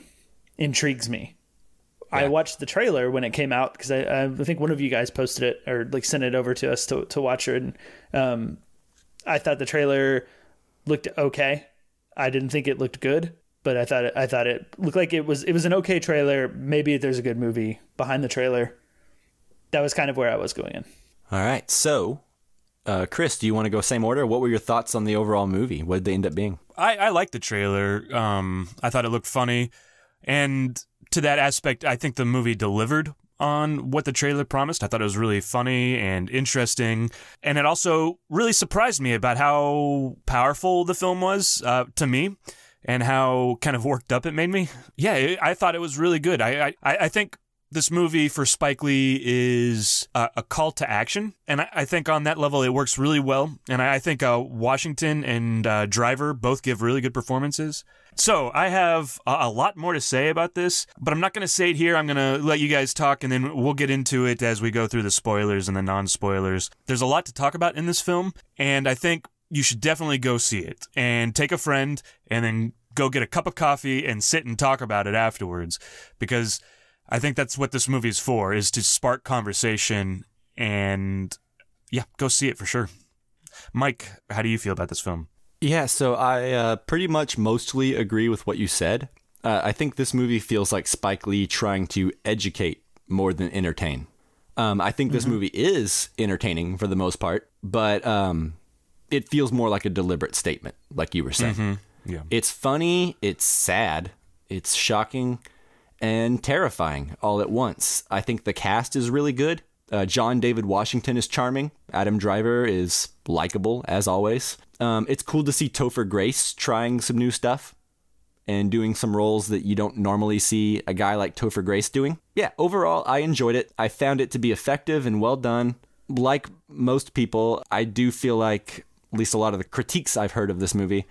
intrigues me. Yeah. I watched the trailer when it came out because I, I think one of you guys posted it or, like, sent it over to us to, to watch it. And um, I thought the trailer looked okay. I didn't think it looked good, but I thought it, I thought it looked like it was it was an okay trailer. Maybe there's a good movie behind the trailer. That was kind of where I was going in. All right. So, uh, Chris, do you want to go same order? What were your thoughts on the overall movie? What did they end up being? I, I liked the trailer. Um, I thought it looked funny. And to that aspect, I think the movie delivered on what the trailer promised. I thought it was really funny and interesting, and it also really surprised me about how powerful the film was uh, to me, and how kind of worked up it made me. Yeah, it, I thought it was really good. I I, I think this movie for Spike Lee is uh, a call to action, and I, I think on that level it works really well. And I, I think uh, Washington and uh, Driver both give really good performances. So I have a lot more to say about this, but I'm not going to say it here. I'm going to let you guys talk, and then we'll get into it as we go through the spoilers and the non-spoilers. There's a lot to talk about in this film, and I think you should definitely go see it and take a friend and then go get a cup of coffee and sit and talk about it afterwards, because I think that's what this movie is for, is to spark conversation, and yeah, go see it for sure. Mike, how do you feel about this film? Yeah, so I uh, pretty much mostly agree with what you said. Uh, I think this movie feels like Spike Lee trying to educate more than entertain. Um, I think this mm-hmm. movie is entertaining for the most part, but um, it feels more like a deliberate statement, like you were saying. Mm-hmm. Yeah. It's funny, it's sad, it's shocking, and terrifying all at once. I think the cast is really good. Uh, John David Washington is charming. Adam Driver is likable, as always. Um, it's cool to see Topher Grace trying some new stuff and doing some roles that you don't normally see a guy like Topher Grace doing. Yeah, overall, I enjoyed it. I found it to be effective and well done. Like most people, I do feel like, at least a lot of the critiques I've heard of this movie,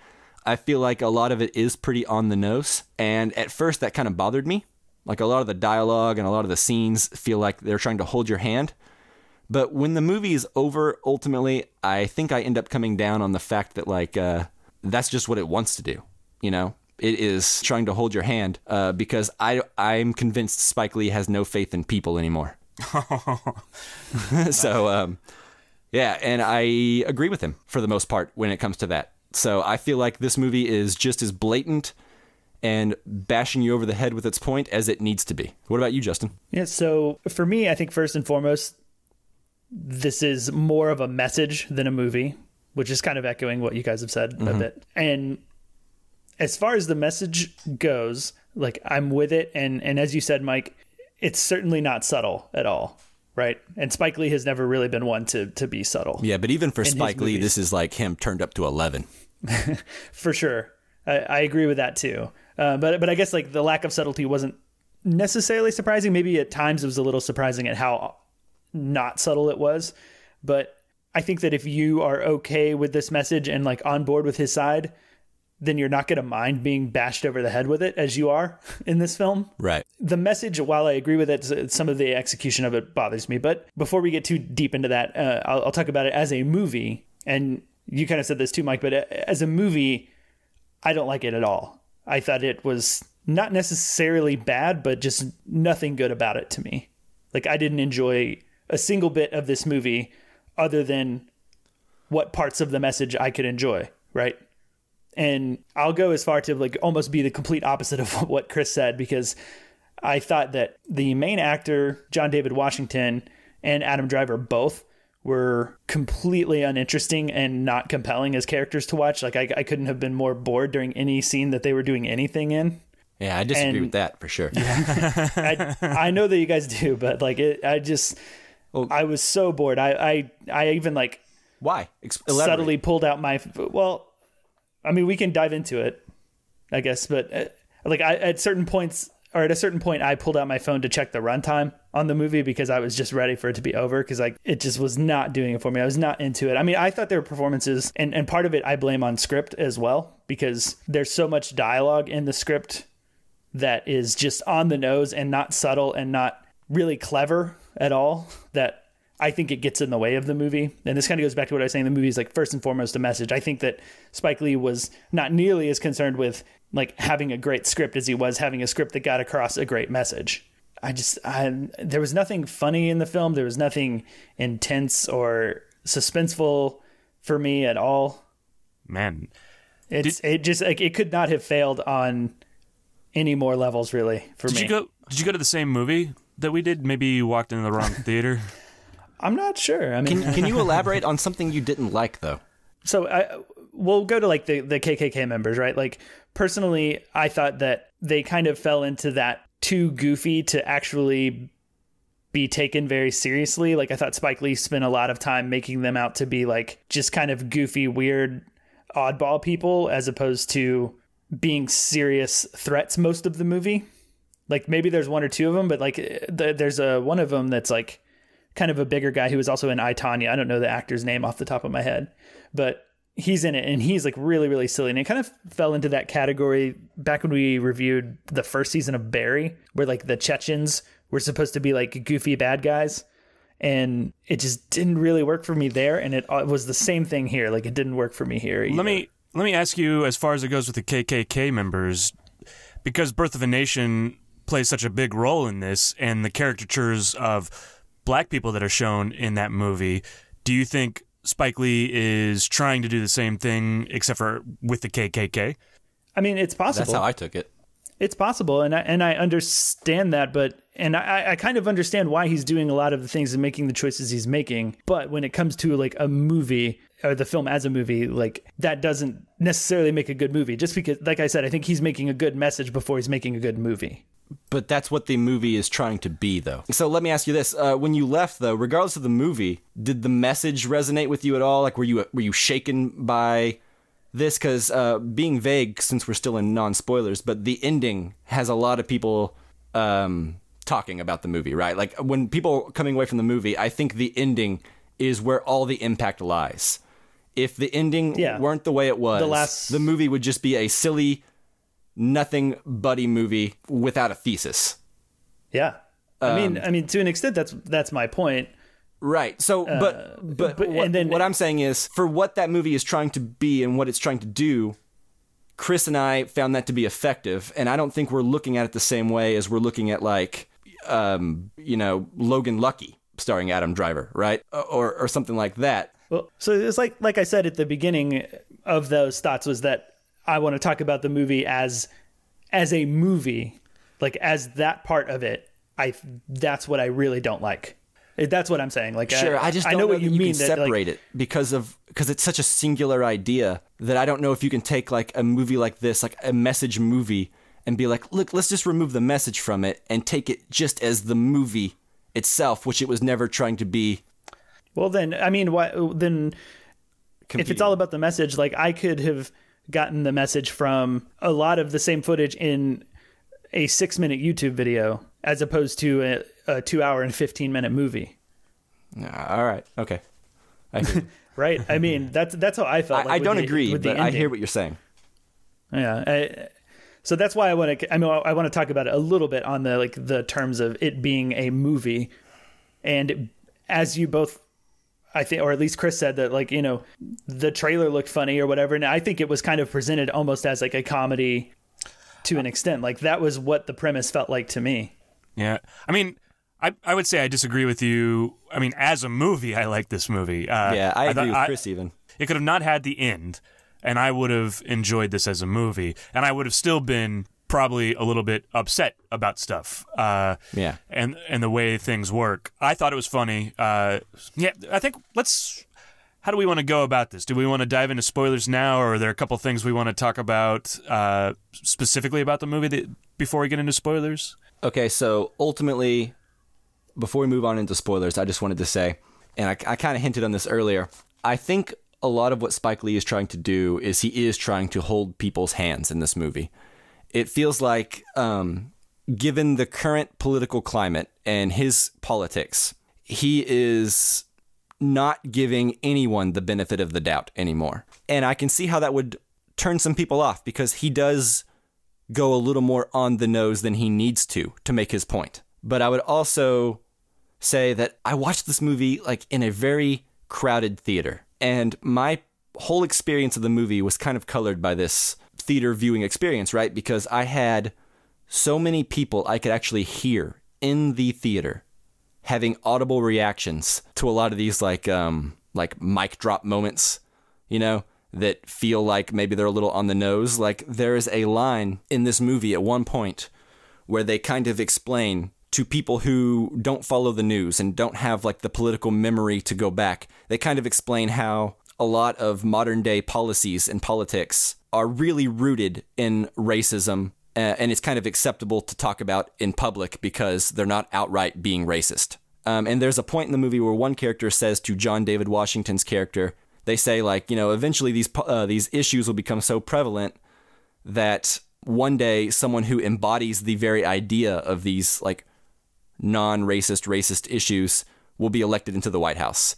I feel like a lot of it is pretty on the nose. And at first, that kind of bothered me. Like, a lot of the dialogue and a lot of the scenes feel like they're trying to hold your hand. But when the movie is over, ultimately, I think I end up coming down on the fact that, like, uh, that's just what it wants to do. You know, it is trying to hold your hand uh, because I, I'm convinced Spike Lee has no faith in people anymore. So, um, yeah, and I agree with him for the most part when it comes to that. So I feel like this movie is just as blatant and bashing you over the head with its point as it needs to be. What about you, Justin? Yeah, so for me, I think first and foremost, this is more of a message than a movie, which is kind of echoing what you guys have said mm-hmm. a bit. And as far as the message goes, like, I'm with it. And, and as you said, Mike, it's certainly not subtle at all, right? And Spike Lee has never really been one to, to be subtle. Yeah, but even for Spike Lee, this is like him turned up to eleven. For sure. I, I agree with that too. Uh, but but I guess, like, the lack of subtlety wasn't necessarily surprising. Maybe at times it was a little surprising at how not subtle it was. But I think that if you are okay with this message and like on board with his side, then you're not going to mind being bashed over the head with it as you are in this film. Right. The message, while I agree with it, some of the execution of it bothers me. But before we get too deep into that, uh, I'll, I'll talk about it as a movie. And you kind of said this too, Mike, but as a movie, I don't like it at all. I thought it was not necessarily bad, but just nothing good about it to me. Like, I didn't enjoy a single bit of this movie other than what parts of the message I could enjoy, right? And I'll go as far to like almost be the complete opposite of what Chris said, because I thought that the main actor, John David Washington, and Adam Driver both were completely uninteresting and not compelling as characters to watch. Like I, I couldn't have been more bored during any scene that they were doing anything in. Yeah, I disagree and, with that for sure. Yeah, I, I know that you guys do, but like it, I just, well, I was so bored. I, I, I even like why Ex- subtly pulled out my well. I mean, we can dive into it, I guess, but uh, like I, at certain points or at a certain point, I pulled out my phone to check the runtime on the movie because I was just ready for it to be over because like it just was not doing it for me. I was not into it. I mean, I thought there were performances and, and part of it I blame on script as well, because there's so much dialogue in the script that is just on the nose and not subtle and not really clever at all that I think it gets in the way of the movie. And this kind of goes back to what I was saying. The movie is like first and foremost a message. I think that Spike Lee was not nearly as concerned with like having a great script as he was having a script that got across a great message. I just, I, there was nothing funny in the film. There was nothing intense or suspenseful for me at all. Man, it's did, it just like it could not have failed on any more levels really for did me. Did you go? Did you go to the same movie that we did? Maybe you walked into the wrong theater. I'm not sure. I mean, can, can you elaborate on something you didn't like though? So I, we'll go to like the, the K K K members, right? Like personally, I thought that they kind of fell into that too goofy to actually be taken very seriously. Like I thought Spike Lee spent a lot of time making them out to be like just kind of goofy, weird, oddball people as opposed to being serious threats most of the movie. Like maybe there's one or two of them, but like th- there's a one of them that's like kind of a bigger guy who was also in I, Tonya. I don't know the actor's name off the top of my head, but he's in it and he's like really, really silly. And it kind of fell into that category back when we reviewed the first season of Barry, where like the Chechens were supposed to be like goofy bad guys. And it just didn't really work for me there. And it, it was the same thing here. Like it didn't work for me here either. Let me, let me ask you as far as it goes with the K K K members, because Birth of a Nation plays such a big role in this and the caricatures of Black people that are shown in that movie, do you think Spike Lee is trying to do the same thing except for with the K K K? I mean, it's possible. That's how I took it. It's possible, and I, and I understand that, but and I, I kind of understand why he's doing a lot of the things and making the choices he's making, but when it comes to like a movie or the film as a movie, like that doesn't necessarily make a good movie just because, like I said, I think he's making a good message before he's making a good movie. But that's what the movie is trying to be, though. So let me ask you this. Uh, when you left, though, regardless of the movie, did the message resonate with you at all? Like, were you were you shaken by this? Because uh, being vague, since we're still in non-spoilers, but the ending has a lot of people um, talking about the movie, right? Like, when people are coming away from the movie, I think the ending is where all the impact lies. If the ending yeah. weren't the way it was, the, last... the movie would just be a silly nothing buddy movie without a thesis. Yeah. Um, I mean, I mean, to an extent, that's that's my point. Right. So, but, uh, but, but what, and then, what I'm saying is for what that movie is trying to be and what it's trying to do, Chris and I found that to be effective. And I don't think we're looking at it the same way as we're looking at like, um, you know, Logan Lucky starring Adam Driver, right? Or, or something like that. Well, so it's like, like I said at the beginning of those thoughts was that I want to talk about the movie as, as a movie, like as that part of it. I that's what I really don't like. That's what I'm saying. Like, sure, I, I just don't I know, know what you, you mean. Can that, separate like, it because of because it's such a singular idea that I don't know if you can take like a movie like this, like a message movie, and be like, look, let's just remove the message from it and take it just as the movie itself, which it was never trying to be. Well, then I mean, why then? Competing. If it's all about the message, like I could have gotten the message from a lot of the same footage in a six minute YouTube video as opposed to a, a two hour and fifteen minute movie. All right. Okay. I right. I mean, that's that's how I felt. Like, I, I don't the, agree, but ending. I hear what you're saying. Yeah. I, so that's why I want to. I mean, I want to talk about it a little bit on the like the terms of it being a movie, and as you both. I think, or at least Chris said that, like, you know, the trailer looked funny or whatever. And I think it was kind of presented almost as like a comedy to an extent. Like, that was what the premise felt like to me. Yeah. I mean, I, I would say I disagree with you. I mean, as a movie, I like this movie. Uh, yeah, I, I agree with Chris I, even. It could have not had the end, and I would have enjoyed this as a movie. And I would have still been probably a little bit upset about stuff. Uh, yeah. And, and the way things work. I thought it was funny. Uh, yeah, I think let's... How do we want to go about this? Do we want to dive into spoilers now, or are there a couple things we want to talk about uh, specifically about the movie that, before we get into spoilers? Okay, so ultimately, before we move on into spoilers, I just wanted to say, and I, I kind of hinted on this earlier, I think a lot of what Spike Lee is trying to do is he is trying to hold people's hands in this movie. It feels like, um, given the current political climate and his politics, he is not giving anyone the benefit of the doubt anymore. And I can see how that would turn some people off, because he does go a little more on the nose than he needs to to make his point. But I would also say that I watched this movie like in a very crowded theater, and my whole experience of the movie was kind of colored by this theater viewing experience, right? Because I had so many people I could actually hear in the theater having audible reactions to a lot of these like um, like mic drop moments, you know, that feel like maybe they're a little on the nose. Like, there is a line in this movie at one point where they kind of explain to people who don't follow the news and don't have like the political memory to go back. They kind of explain how a lot of modern day policies and politics are really rooted in racism, uh, and it's kind of acceptable to talk about in public because they're not outright being racist. Um, and there's a point in the movie where one character says to John David Washington's character, they say, like, you know, eventually these uh, these issues will become so prevalent that one day someone who embodies the very idea of these like non-racist, racist issues will be elected into the White House.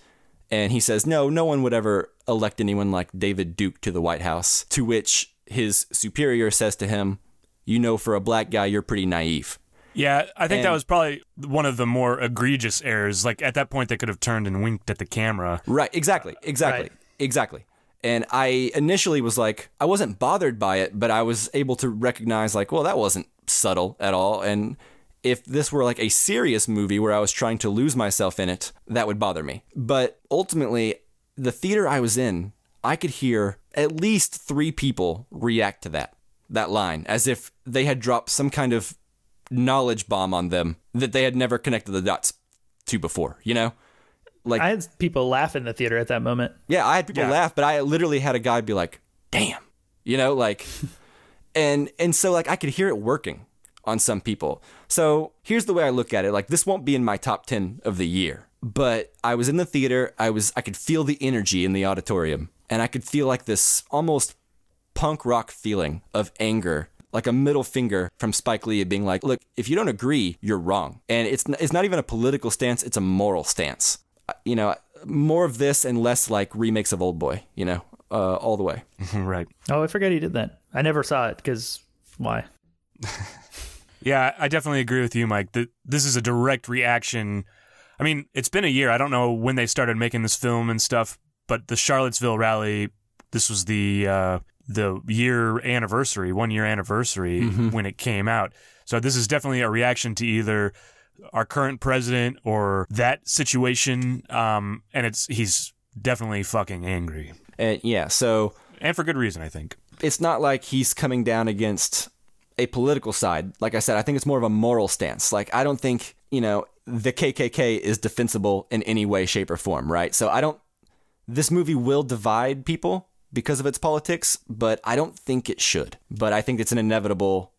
And he says, no, no one would ever elect anyone like David Duke to the White House, to which his superior says to him, you know, for a black guy, you're pretty naive. Yeah, I think and, that was probably one of the more egregious errors. Like, at that point, they could have turned and winked at the camera. Right, exactly, exactly, right. exactly. And I initially was like, I wasn't bothered by it, but I was able to recognize, like, well, that wasn't subtle at all. And if this were like a serious movie where I was trying to lose myself in it, that would bother me. But ultimately, the theater I was in, I could hear at least three people react to that, that line, as if they had dropped some kind of knowledge bomb on them that they had never connected the dots to before, you know? Like, I had people laugh in the theater at that moment. Yeah, I had people yeah. laugh, but I literally had a guy be like, damn, you know, like, and and so like I could hear it working on some people. So here's the way I look at it. Like, this won't be in my top ten of the year, but I was in the theater. I was, I could feel the energy in the auditorium, and I could feel like this almost punk rock feeling of anger, like a middle finger from Spike Lee being like, look, if you don't agree, you're wrong. And it's, it's not even a political stance. It's a moral stance, you know, more of this and less like remakes of Old Boy, you know, uh, all the way. Right. Oh, I forget he did that. I never saw it. 'Cause why? Yeah, I definitely agree with you, Mike. That this is a direct reaction. I mean, it's been a year. I don't know when they started making this film and stuff, but the Charlottesville rally, this was the uh, the year anniversary, one year anniversary mm-hmm. when it came out. So this is definitely a reaction to either our current president or that situation, um, and it's he's definitely fucking angry. And yeah, so and for good reason, I think. It's not like he's coming down against a political side. Like I said, I think it's more of a moral stance. Like, I don't think, you know, the K K K is defensible in any way, shape, or form, right? So I don't, this movie will divide people because of its politics, but I don't think it should. But I think it's an inevitable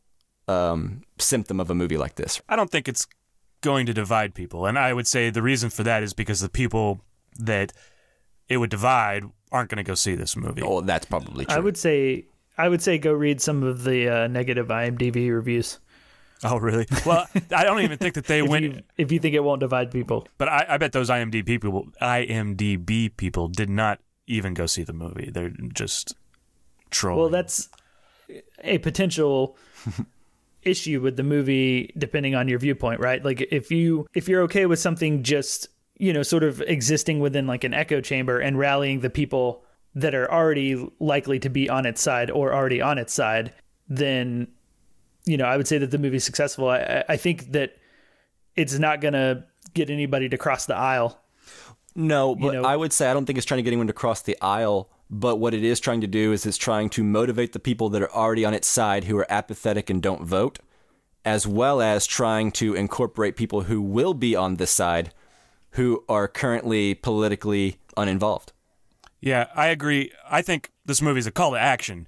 um, symptom of a movie like this. I don't think it's going to divide people. And I would say the reason for that is because the people that it would divide aren't going to go see this movie. Oh, that's probably true. I would say... I would say go read some of the uh, negative I M D B reviews. Oh, really? Well, I don't even think that they if went. You, if you think it won't divide people. But I, I bet those IMDb people, IMDb people did not even go see the movie. They're just trolling. Well, that's a potential issue with the movie, depending on your viewpoint, right? Like, if you if you're okay with something just, you know, sort of existing within like an echo chamber and rallying the people that are already likely to be on its side or already on its side, then, you know, I would say that the movie's successful. I, I think that it's not going to get anybody to cross the aisle. No, but you know, I would say I don't think it's trying to get anyone to cross the aisle. But what it is trying to do is it's trying to motivate the people that are already on its side who are apathetic and don't vote, as well as trying to incorporate people who will be on this side who are currently politically uninvolved. Yeah, I agree. I think this movie is a call to action.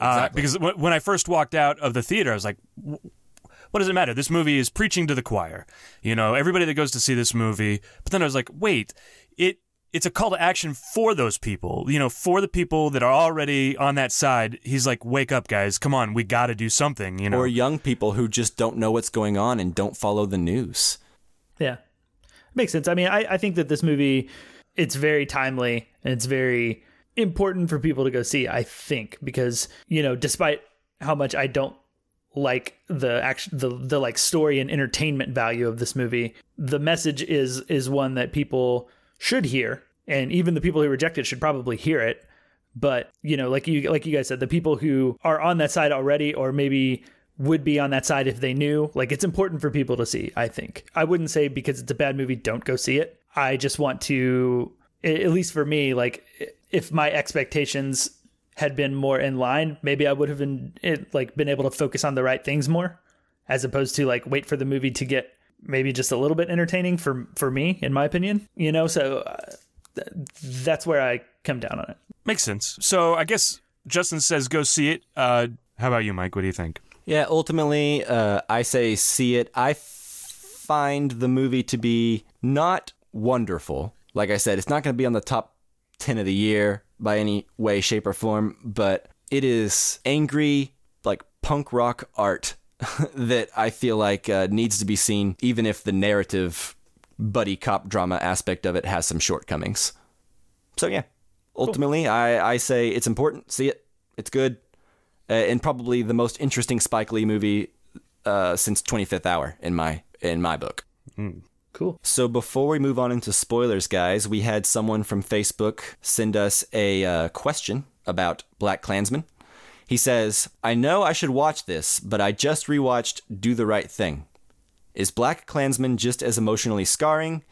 Uh, exactly. Because w- when I first walked out of the theater, I was like, what does it matter? This movie is preaching to the choir. You know, everybody that goes to see this movie. But then I was like, wait, it... it's a call to action for those people, you know, for the people that are already on that side. He's like, wake up, guys. Come on. We got to do something, you know. Or young people who just don't know what's going on and don't follow the news. Yeah. Makes sense. I mean, I, I think that this movie, it's very timely and it's very important for people to go see, I think, because, you know, despite how much I don't like the action, the, the like story and entertainment value of this movie, the message is is one that people should hear, and even the people who reject it should probably hear it. But, you know, like you like you guys said, the people who are on that side already, or maybe would be on that side if they knew, like, it's important for people to see, I think. I wouldn't say because it's a bad movie, don't go see it. I just want to, at least for me, like, if my expectations had been more in line, maybe I would have been, like, been able to focus on the right things more, as opposed to, like, wait for the movie to get maybe just a little bit entertaining for for me, in my opinion, you know. So uh, th- that's where I come down on it. Makes sense. So I guess Justin says go see it. Uh, how about you, Mike? What do you think? Yeah, ultimately, uh, I say see it. I f- find the movie to be not wonderful. Like I said, it's not going to be on the top ten of the year by any way, shape, or form, but it is angry, like punk rock art that I feel like uh, needs to be seen, even if the narrative buddy cop drama aspect of it has some shortcomings. So yeah, ultimately, cool. I, I say it's important. See it. It's good. Uh, and probably the most interesting Spike Lee movie uh, since twenty-fifth hour in my in my book. Mm. Cool. So before we move on into spoilers, guys, we had someone from Facebook send us a uh, question about BlacKkKlansman. He says, I know I should watch this, but I just rewatched Do the Right Thing. Is BlacKkKlansman just as emotionally scarring?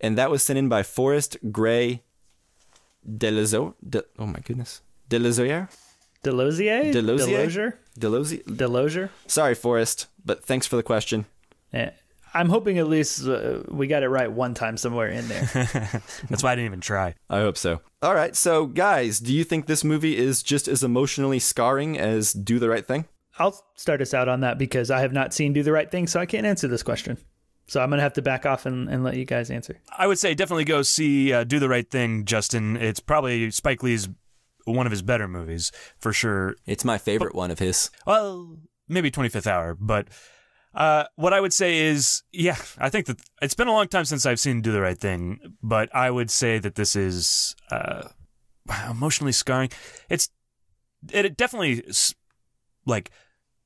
And that was sent in by Forrest Gray Delozio. De- oh, my goodness. Delozio? Delozio? Delozio? Delozio? Delozio? Sorry, Forrest, but thanks for the question. Eh. I'm hoping at least uh, we got it right one time somewhere in there. That's why I didn't even try. I hope so. All right. So, guys, do you think this movie is just as emotionally scarring as Do the Right Thing? I'll start us out on that because I have not seen Do the Right Thing, so I can't answer this question. So I'm going to have to back off and, and let you guys answer. I would say definitely go see uh, Do the Right Thing, Justin. It's probably Spike Lee's one of his better movies, for sure. It's my favorite but, one of his. Well, maybe twenty-fifth hour, but... Uh, what I would say is, yeah, I think that it's been a long time since I've seen Do the Right Thing, but I would say that this is uh, emotionally scarring. It's it, it definitely like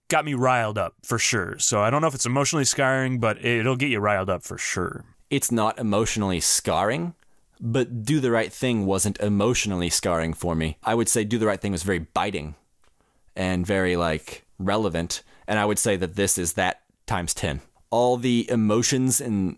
got me riled up for sure. So I don't know if it's emotionally scarring, but it'll get you riled up for sure. It's not emotionally scarring, but Do the Right Thing wasn't emotionally scarring for me. I would say Do the Right Thing was very biting and very like relevant, and I would say that this is that times ten. All the emotions and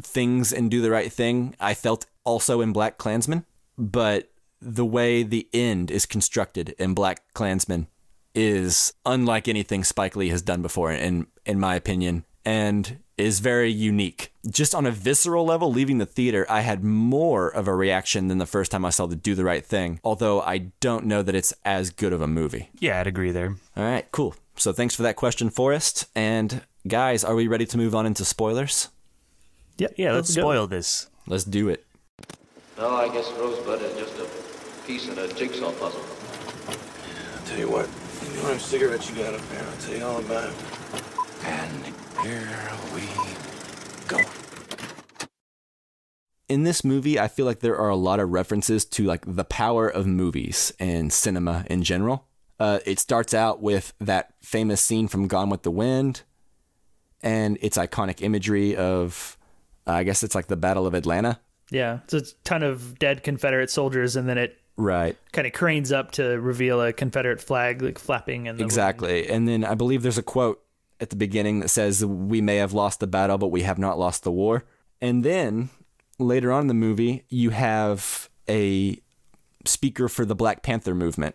things in Do the Right Thing I felt also in BlacKkKlansman, but the way the end is constructed in BlacKkKlansman is unlike anything Spike Lee has done before, in in my opinion, and is very unique. Just on a visceral level, leaving the theater, I had more of a reaction than the first time I saw the Do the Right Thing, although I don't know that it's as good of a movie. Yeah, I'd agree there. All right, cool. So thanks for that question, Forrest. And guys, are we ready to move on into spoilers? Yeah, yeah. Let's, let's spoil this. Let's do it. No, I guess Rosebud is just a piece in a jigsaw puzzle. Yeah, I'll tell you what. You know them cigarettes you got up there, I'll tell you all about it. And here we go. In this movie, I feel like there are a lot of references to like the power of movies and cinema in general. Uh, it starts out with that famous scene from Gone with the Wind and its iconic imagery of, uh, I guess it's like the Battle of Atlanta. Yeah, it's a ton of dead Confederate soldiers, and then it right kind of cranes up to reveal a Confederate flag like flapping. And exactly. Wind. And then I believe there's a quote at the beginning that says, "We may have lost the battle, but we have not lost the war." And then later on in the movie, you have a speaker for the Black Panther movement.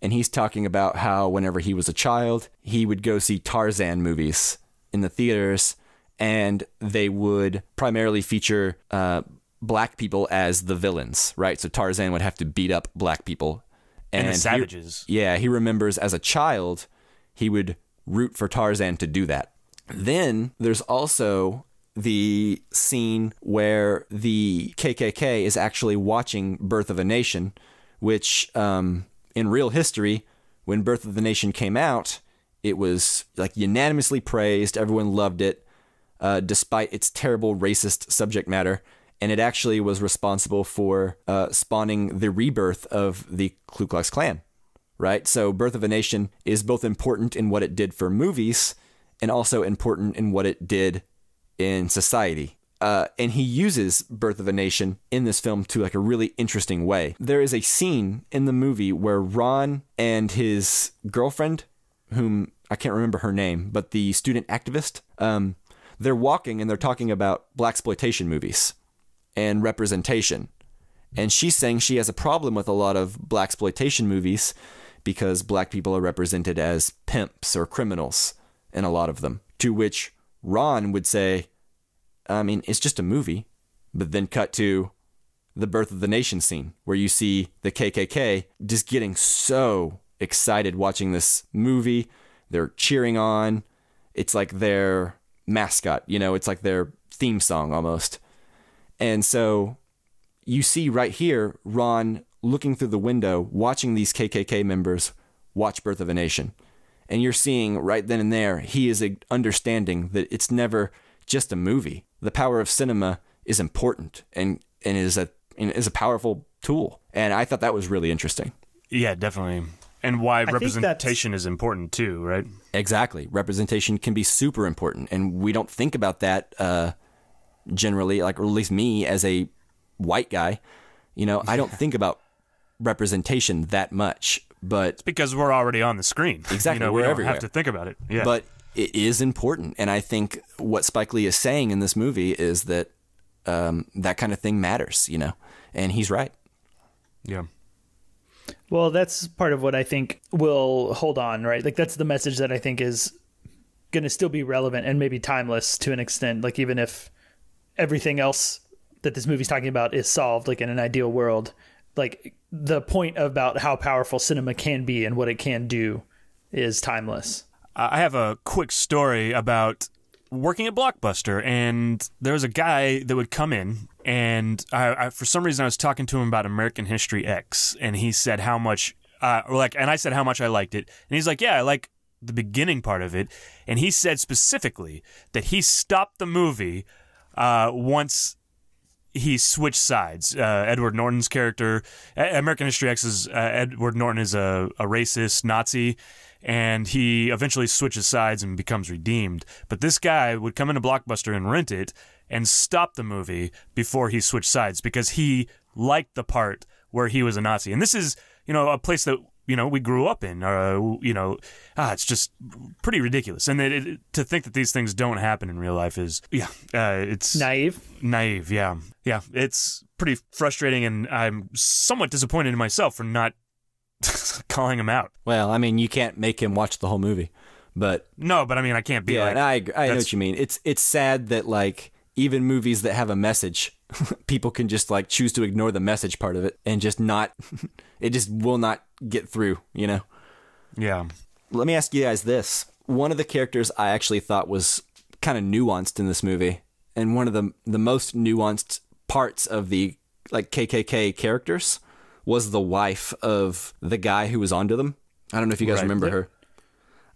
And he's talking about how whenever he was a child, he would go see Tarzan movies in the theaters, and they would primarily feature uh, black people as the villains, right? So Tarzan would have to beat up black people. And, and the savages. He, yeah, he remembers as a child, he would root for Tarzan to do that. Then there's also the scene where the K K K is actually watching Birth of a Nation, which... um, in real history, when Birth of the Nation came out, it was like unanimously praised. Everyone loved it, uh, despite its terrible racist subject matter. And it actually was responsible for uh, spawning the rebirth of the Ku Klux Klan, right? So Birth of a Nation is both important in what it did for movies and also important in what it did in society. Uh, and he uses Birth of a Nation in this film to like a really interesting way. There is a scene in the movie where Ron and his girlfriend, whom I can't remember her name, but the student activist, um, they're walking and they're talking about Blaxploitation movies and representation. And she's saying she has a problem with a lot of Blaxploitation movies because black people are represented as pimps or criminals in a lot of them. To which Ron would say, I mean, it's just a movie, but then cut to the Birth of the Nation scene where you see the K K K just getting so excited watching this movie. They're cheering on. It's like their mascot, you know, it's like their theme song almost. And so you see right here, Ron looking through the window, watching these K K K members watch Birth of a Nation. And you're seeing right then and there, he is understanding that it's never just a movie. The power of cinema is important and, and is a and is a powerful tool. And I thought that was really interesting. Yeah, definitely. And why I representation is important too, right? Exactly. Representation can be super important. And we don't think about that uh, generally, like, or at least me as a white guy, you know, I don't think about representation that much, but it's because we're already on the screen. Exactly. You know, we're we don't everywhere. Have to think about it. Yeah. But it is important. And I think what Spike Lee is saying in this movie is that um, that kind of thing matters, you know, and he's right. Yeah. Well, that's part of what I think will hold on, right? Like, that's the message that I think is going to still be relevant and maybe timeless to an extent. Like, even if everything else that this movie's talking about is solved, like in an ideal world, like the point about how powerful cinema can be and what it can do is timeless. I have a quick story about working at Blockbuster, and there was a guy that would come in, and I, I, for some reason I was talking to him about American History X, and he said how much, uh, or like, and I said how much I liked it, and he's like, yeah, I like the beginning part of it, and he said specifically that he stopped the movie uh, once he switched sides. Uh, Edward Norton's character, American History X is uh, Edward Norton is a, a racist Nazi. And he eventually switches sides and becomes redeemed. But this guy would come into Blockbuster and rent it and stop the movie before he switched sides because he liked the part where he was a Nazi. And this is, you know, a place that, you know, we grew up in. Uh, you know, ah, it's just pretty ridiculous. And it, it, to think that these things don't happen in real life is, yeah, uh, it's... Naive. Naive, yeah. Yeah, it's pretty frustrating, and I'm somewhat disappointed in myself for not calling him out. Well, I mean, you can't make him watch the whole movie, but no, but I mean, I can't be yeah, like, I, I know what you mean. It's, it's sad that like even movies that have a message, people can just like choose to ignore the message part of it and just not, it just will not get through, you know? Yeah. Let me ask you guys this. One of the characters I actually thought was kind of nuanced in this movie. And one of the, the most nuanced parts of the like K K K characters was the wife of the guy who was onto them. I don't know if you guys right. remember her.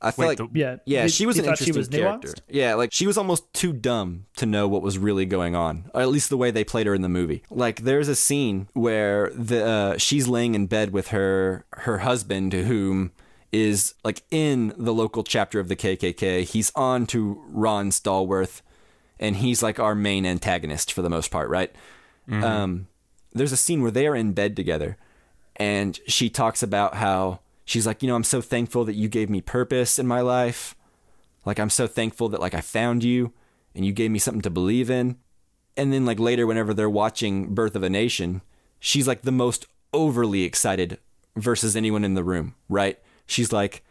I feel Wait, like the, yeah, yeah, they, she was an interesting was character. Nuanced? Yeah, like she was almost too dumb to know what was really going on. Or at least the way they played her in the movie. Like there's a scene where the uh, she's laying in bed with her her husband, whom is like in the local chapter of the K K K. He's on to Ron Stallworth, and he's like our main antagonist for the most part, right? Mm-hmm. Um, there's a scene where they are in bed together, and she talks about how she's like, you know, I'm so thankful that you gave me purpose in my life. Like, I'm so thankful that, like, I found you and you gave me something to believe in. And then, like, later, whenever they're watching Birth of a Nation, she's, like, the most overly excited versus anyone in the room, right? She's like,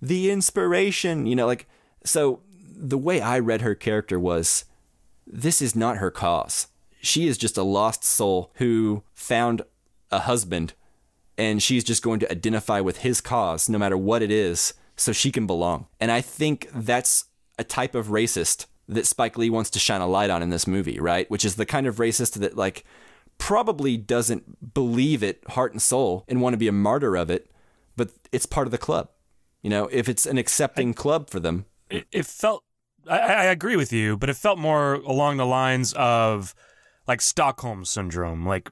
the inspiration, you know, like, so the way I read her character was, this is not her cause. She is just a lost soul who found a husband, and she's just going to identify with his cause, no matter what it is, so she can belong. And I think that's a type of racist that Spike Lee wants to shine a light on in this movie, right? Which is the kind of racist that, like, probably doesn't believe it heart and soul and want to be a martyr of it, but it's part of the club. You know, if it's an accepting I, club for them. It, it felt, I, I agree with you, but it felt more along the lines of, like, Stockholm Syndrome, like...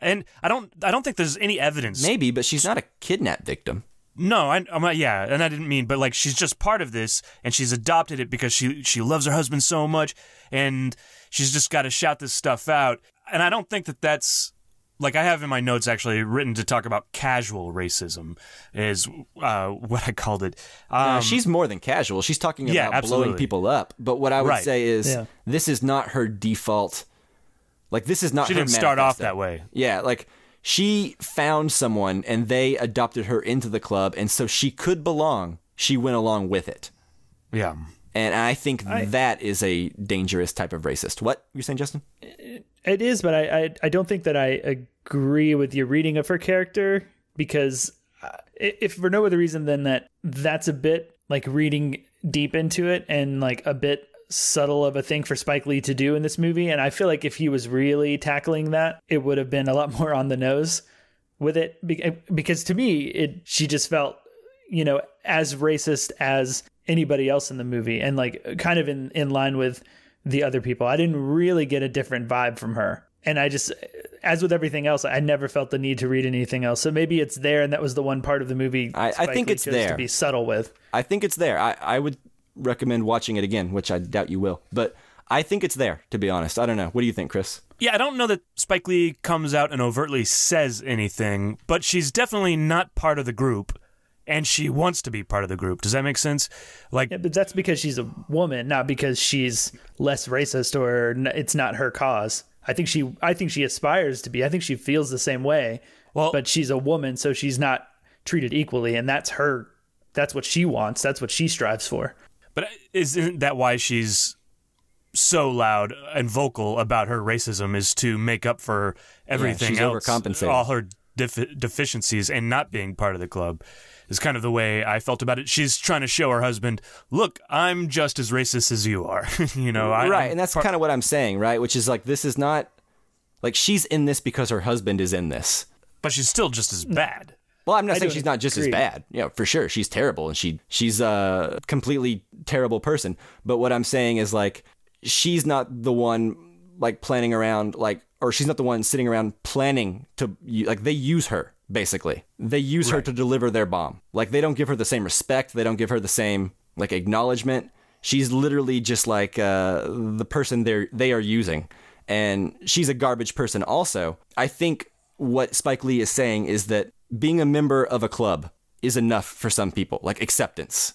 And I don't, I don't think there's any evidence. Maybe, but she's not a kidnap victim. No, I, I'm not. Yeah, and I didn't mean, but like she's just part of this, and she's adopted it because she she loves her husband so much, and she's just got to shout this stuff out. And I don't think that that's like I have in my notes actually written to talk about casual racism is uh, what I called it. Um, yeah, she's more than casual. She's talking about yeah, blowing people up. But what I would right. say is yeah. this is not her default. Like, this is not her manifesto. She didn't start off that way. Yeah, like, she found someone, and they adopted her into the club, and so she could belong. She went along with it. Yeah. And I think I, that is a dangerous type of racist. What you're saying, Justin? It is, but I, I, I don't think that I agree with your reading of her character, because if for no other reason than that that's a bit, like, reading deep into it and, like, a bit... subtle of a thing for Spike Lee to do in this movie, and I feel like if he was really tackling that, it would have been a lot more on the nose with it, because to me it she just felt, you know, as racist as anybody else in the movie, and like kind of in in line with the other people. I didn't really get a different vibe from her, and I just, as with everything else, I never felt the need to read anything else. So maybe it's there, and that was the one part of the movie I, Spike I think Lee it's chose there to be subtle with. I think it's there. I, I would recommend watching it again, which I doubt you will, but I think it's there, to be honest. I don't know. What do you think, Chris? Yeah, I don't know that Spike Lee comes out and overtly says anything, but she's definitely not part of the group, and she wants to be part of the group. Does that make sense? Like, yeah, but that's because she's a woman, not because she's less racist or it's not her cause. I think she, I think she aspires to be. I think she feels the same way, well, but she's a woman, so she's not treated equally, and that's her. That's what she wants. That's what she strives for. But isn't that why she's so loud and vocal about her racism, is to make up for everything yeah, else, overcompensating all her def- deficiencies and not being part of the club, is kind of the way I felt about it. She's trying to show her husband, look, I'm just as racist as you are. you know, I, Right, I'm and that's part- kind of what I'm saying, right? Which is like, this is not, like she's in this because her husband is in this. But she's still just as bad. Well, I'm not saying she's not just as bad. Yeah, for sure. She's terrible, and she she's a completely terrible person. But what I'm saying is, like, she's not the one, like, planning around, like, or she's not the one sitting around planning to, like, they use her, basically. They use her to deliver their bomb. Like, they don't give her the same respect. They don't give her the same, like, acknowledgement. She's literally just, like, uh, the person they're, they are using. And she's a garbage person also. I think what Spike Lee is saying is that being a member of a club is enough for some people, like acceptance.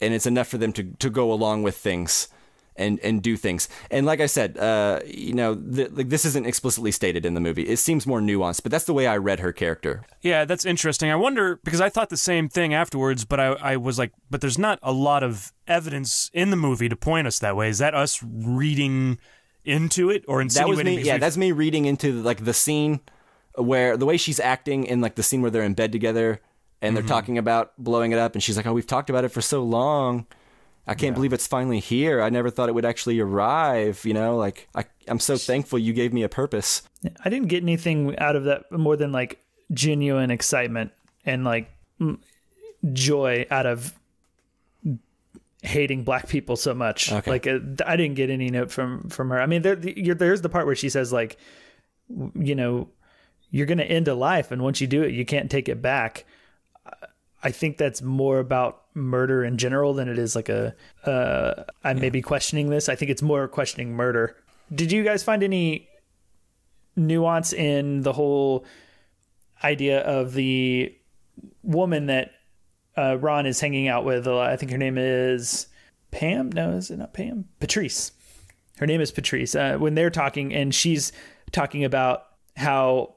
And it's enough for them to, to go along with things and, and do things. And like I said, uh, you know, the, like this isn't explicitly stated in the movie. It seems more nuanced, but that's the way I read her character. Yeah, that's interesting. I wonder, because I thought the same thing afterwards, but I, I was like, but there's not a lot of evidence in the movie to point us that way. Is that us reading into it or insinuating? That was me, yeah, that's me reading into like the scene where the way she's acting in like the scene where they're in bed together and they're mm-hmm. talking about blowing it up, and she's like, oh, we've talked about it for so long. I can't yeah. believe it's finally here. I never thought it would actually arrive. You know, like I, I'm so thankful you gave me a purpose. I didn't get anything out of that more than like genuine excitement and like joy out of hating black people so much. Okay. Like I didn't get any note from, from her. I mean, there, there's the part where she says like, you know, you're going to end a life. And once you do it, you can't take it back. I think that's more about murder in general than it is like a, uh, I yeah. may be questioning this. I think it's more questioning murder. Did you guys find any nuance in the whole idea of the woman that uh, Ron is hanging out with? I think her name is Pam. No, is it not Pam? Patrice. Her name is Patrice. Uh, when they're talking and she's talking about how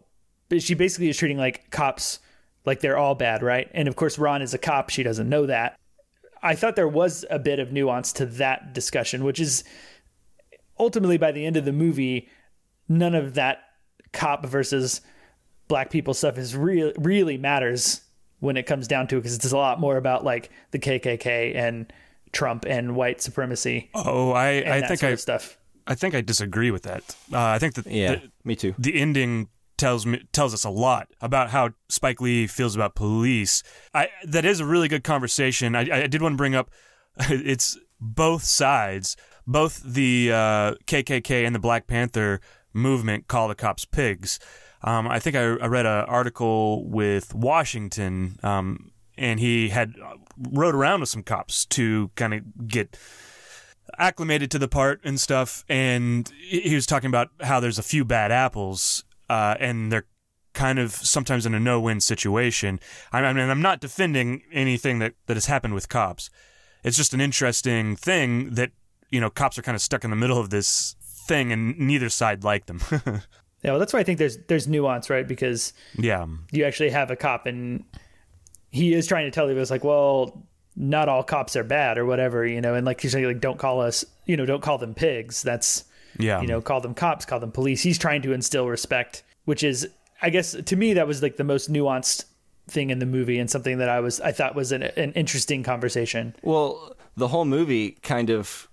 she basically is treating like cops, like they're all bad, right? And of course, Ron is a cop. She doesn't know that. I thought there was a bit of nuance to that discussion, which is ultimately by the end of the movie, none of that cop versus black people stuff is really, really matters when it comes down to it, because it's a lot more about like the K K K and Trump and white supremacy. Oh, I, I think I, stuff. I think I disagree with that. Uh, I think that yeah, the, me too. The ending tells me tells us a lot about how Spike Lee feels about police. I that is a really good conversation. I, I did want to bring up, it's both sides, both the uh, K K K and the Black Panther movement call the cops pigs. Um, I think I, I read an article with Washington, um, and he had rode around with some cops to kind of get acclimated to the part and stuff. And he was talking about how there's a few bad apples. Uh, and they're kind of sometimes in a no-win situation. I mean, I'm not defending anything that, that has happened with cops. It's just an interesting thing that, you know, cops are kind of stuck in the middle of this thing and neither side liked them. Yeah, well, that's why I think there's there's nuance, right? Because yeah, you actually have a cop and he is trying to tell you, it's like, well, not all cops are bad or whatever, you know, and like he's like, don't call us, you know, don't call them pigs. That's... Yeah, you know, call them cops, call them police. He's trying to instill respect, which is, I guess, to me, that was like the most nuanced thing in the movie and something that I was I thought was an, an interesting conversation. Well, the whole movie kind of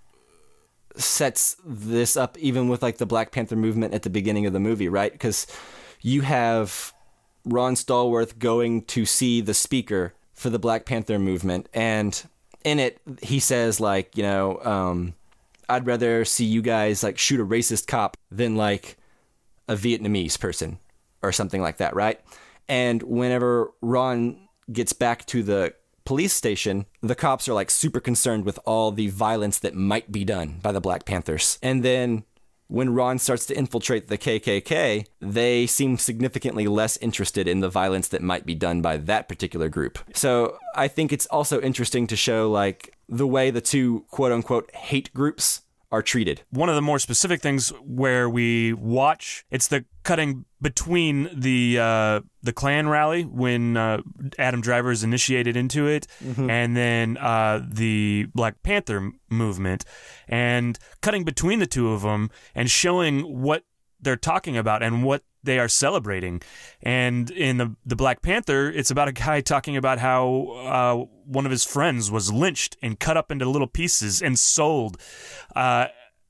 sets this up, even with like the Black Panther movement at the beginning of the movie, right? Because you have Ron Stallworth going to see the speaker for the Black Panther movement. And in it, he says, like, you know, um, I'd rather see you guys like shoot a racist cop than like a Vietnamese person or something like that, right? And whenever Ron gets back to the police station, the cops are like super concerned with all the violence that might be done by the Black Panthers. And then when Ron starts to infiltrate the K K K, they seem significantly less interested in the violence that might be done by that particular group. So I think it's also interesting to show like the way the two quote-unquote hate groups are treated. One of the more specific things where we watch, it's the cutting between the uh, the Klan rally when uh, Adam Driver is initiated into it, mm-hmm. and then uh, the Black Panther movement, and cutting between the two of them and showing what they're talking about and what they are celebrating. And in the the Black Panther, it's about a guy talking about how uh, one of his friends was lynched and cut up into little pieces and sold. Uh,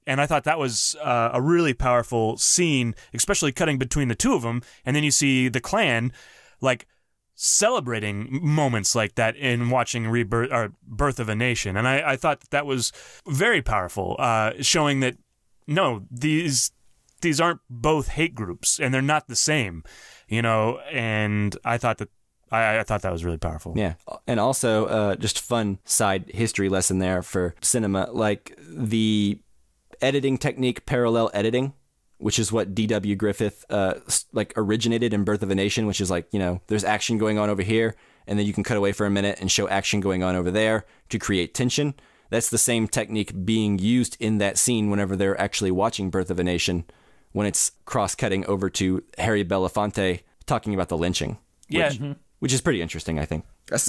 and I thought that was uh, a really powerful scene, especially cutting between the two of them. And then you see the Klan like celebrating moments like that in watching Rebirth or Birth of a Nation. And I, I thought that, that was very powerful, uh, showing that, no, these... these aren't both hate groups and they're not the same, you know, and I thought that I, I thought that was really powerful. Yeah. And also uh, just fun side history lesson there for cinema, like the editing technique, parallel editing, which is what D W Griffith uh, like originated in Birth of a Nation, which is like, you know, there's action going on over here and then you can cut away for a minute and show action going on over there to create tension. That's the same technique being used in that scene whenever they're actually watching Birth of a Nation, when it's cross-cutting over to Harry Belafonte talking about the lynching, which, yeah, mm-hmm. which is pretty interesting, I think.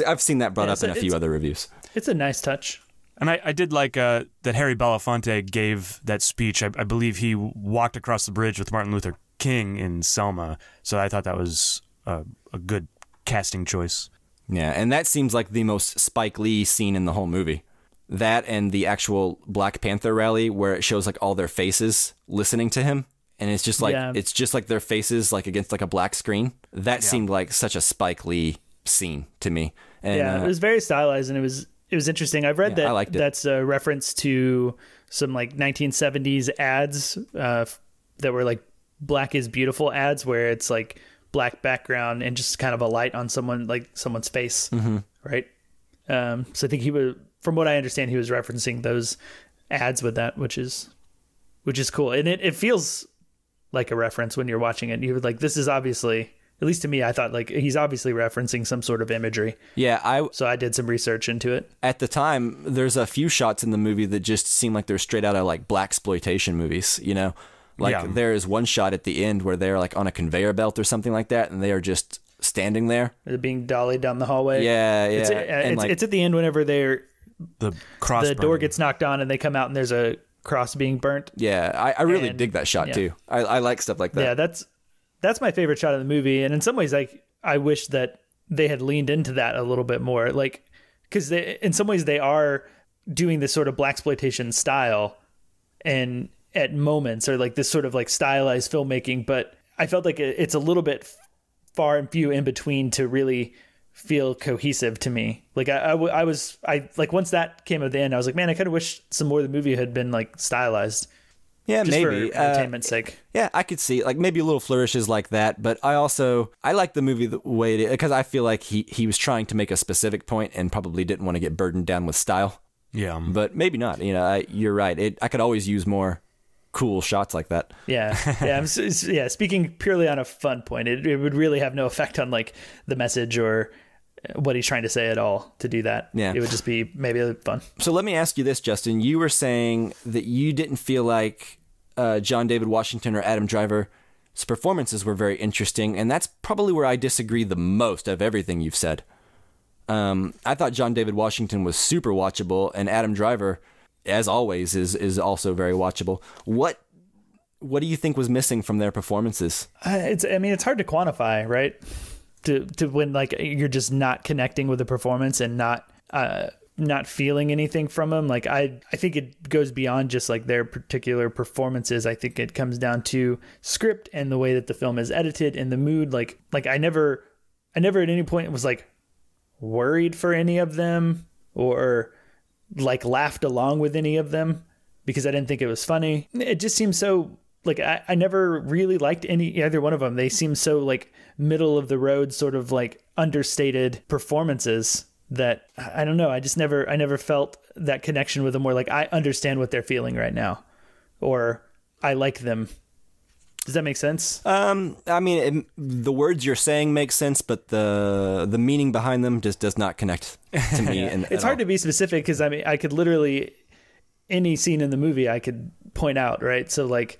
I've seen that brought yeah, up in a, a few other reviews. It's a nice touch. And I, I did like uh, that Harry Belafonte gave that speech. I, I believe he walked across the bridge with Martin Luther King in Selma, so I thought that was uh, a good casting choice. Yeah, and that seems like the most Spike Lee scene in the whole movie. That and the actual Black Panther rally where it shows like all their faces listening to him. And it's just like yeah. it's just like their faces like against like a black screen. That yeah. seemed like such a Spike Lee scene to me. And, yeah, uh, it was very stylized, and it was it was interesting. I've read yeah, that I liked it. That's a reference to some like nineteen seventies ads uh, that were like Black is Beautiful ads, where it's like black background and just kind of a light on someone, like someone's face, mm-hmm. right? Um, so I think he was, from what I understand, he was referencing those ads with that, which is which is cool, and it it feels like a reference when you're watching it. You would like, this is obviously, at least to me, I thought like he's obviously referencing some sort of imagery. Yeah, I so I did some research into it. At the time, there's a few shots in the movie that just seem like they're straight out of like Blaxploitation movies, you know. Like yeah. there is one shot at the end where they're like on a conveyor belt or something like that, and they are just standing there. They're being dollied down the hallway. Yeah, yeah. It's, a, and it's, like, it's at the end whenever they're the cross. The burning. Door gets knocked on, and they come out, and there's a cross being burnt. Yeah, I, I really and, dig that shot yeah. too. I, I like stuff like that. Yeah, that's that's my favorite shot of the movie, and in some ways, like I wish that they had leaned into that a little bit more, like because in some ways they are doing this sort of Blaxploitation style, and. At moments or like this sort of like stylized filmmaking, but I felt like it's a little bit far and few in between to really feel cohesive to me. Like I, I, w- I was, I like once that came at the end, I was like, man, I kind of wish some more of the movie had been like stylized. Yeah, just maybe for entertainment's uh, sake. Yeah, I could see like maybe little flourishes like that, but I also I like the movie the way it is because I feel like he he was trying to make a specific point and probably didn't want to get burdened down with style. Yeah, but maybe not. You know, I, you're right. It I could always use more. Cool shots like that. Yeah, yeah. I'm, yeah. Speaking purely on a fun point, it, it would really have no effect on like the message or what he's trying to say at all to do that. Yeah, it would just be maybe fun. So let me ask you this, Justin. You were saying that you didn't feel like uh, John David Washington or Adam Driver's performances were very interesting, and that's probably where I disagree the most of everything you've said. Um, I thought John David Washington was super watchable, and Adam Driver, as always, is is also very watchable. What what do you think was missing from their performances? Uh, it's I mean, it's hard to quantify, right? To to when like you're just not connecting with the performance and not uh, not feeling anything from them. Like I I think it goes beyond just like their particular performances. I think it comes down to script and the way that the film is edited and the mood. Like like I never I never at any point was like worried for any of them or. Like laughed along with any of them because I didn't think it was funny. It just seemed so like I, I never really liked any either one of them. They seemed so like middle of the road, sort of like understated performances that I don't know. I just never I never felt that connection with them where like I understand what they're feeling right now or I like them. Does that make sense? Um, I mean, it, the words you're saying make sense, but the the meaning behind them just does not connect to me. yeah. in, it's hard all. to be specific because I mean, I could literally any scene in the movie I could point out, right? So, like,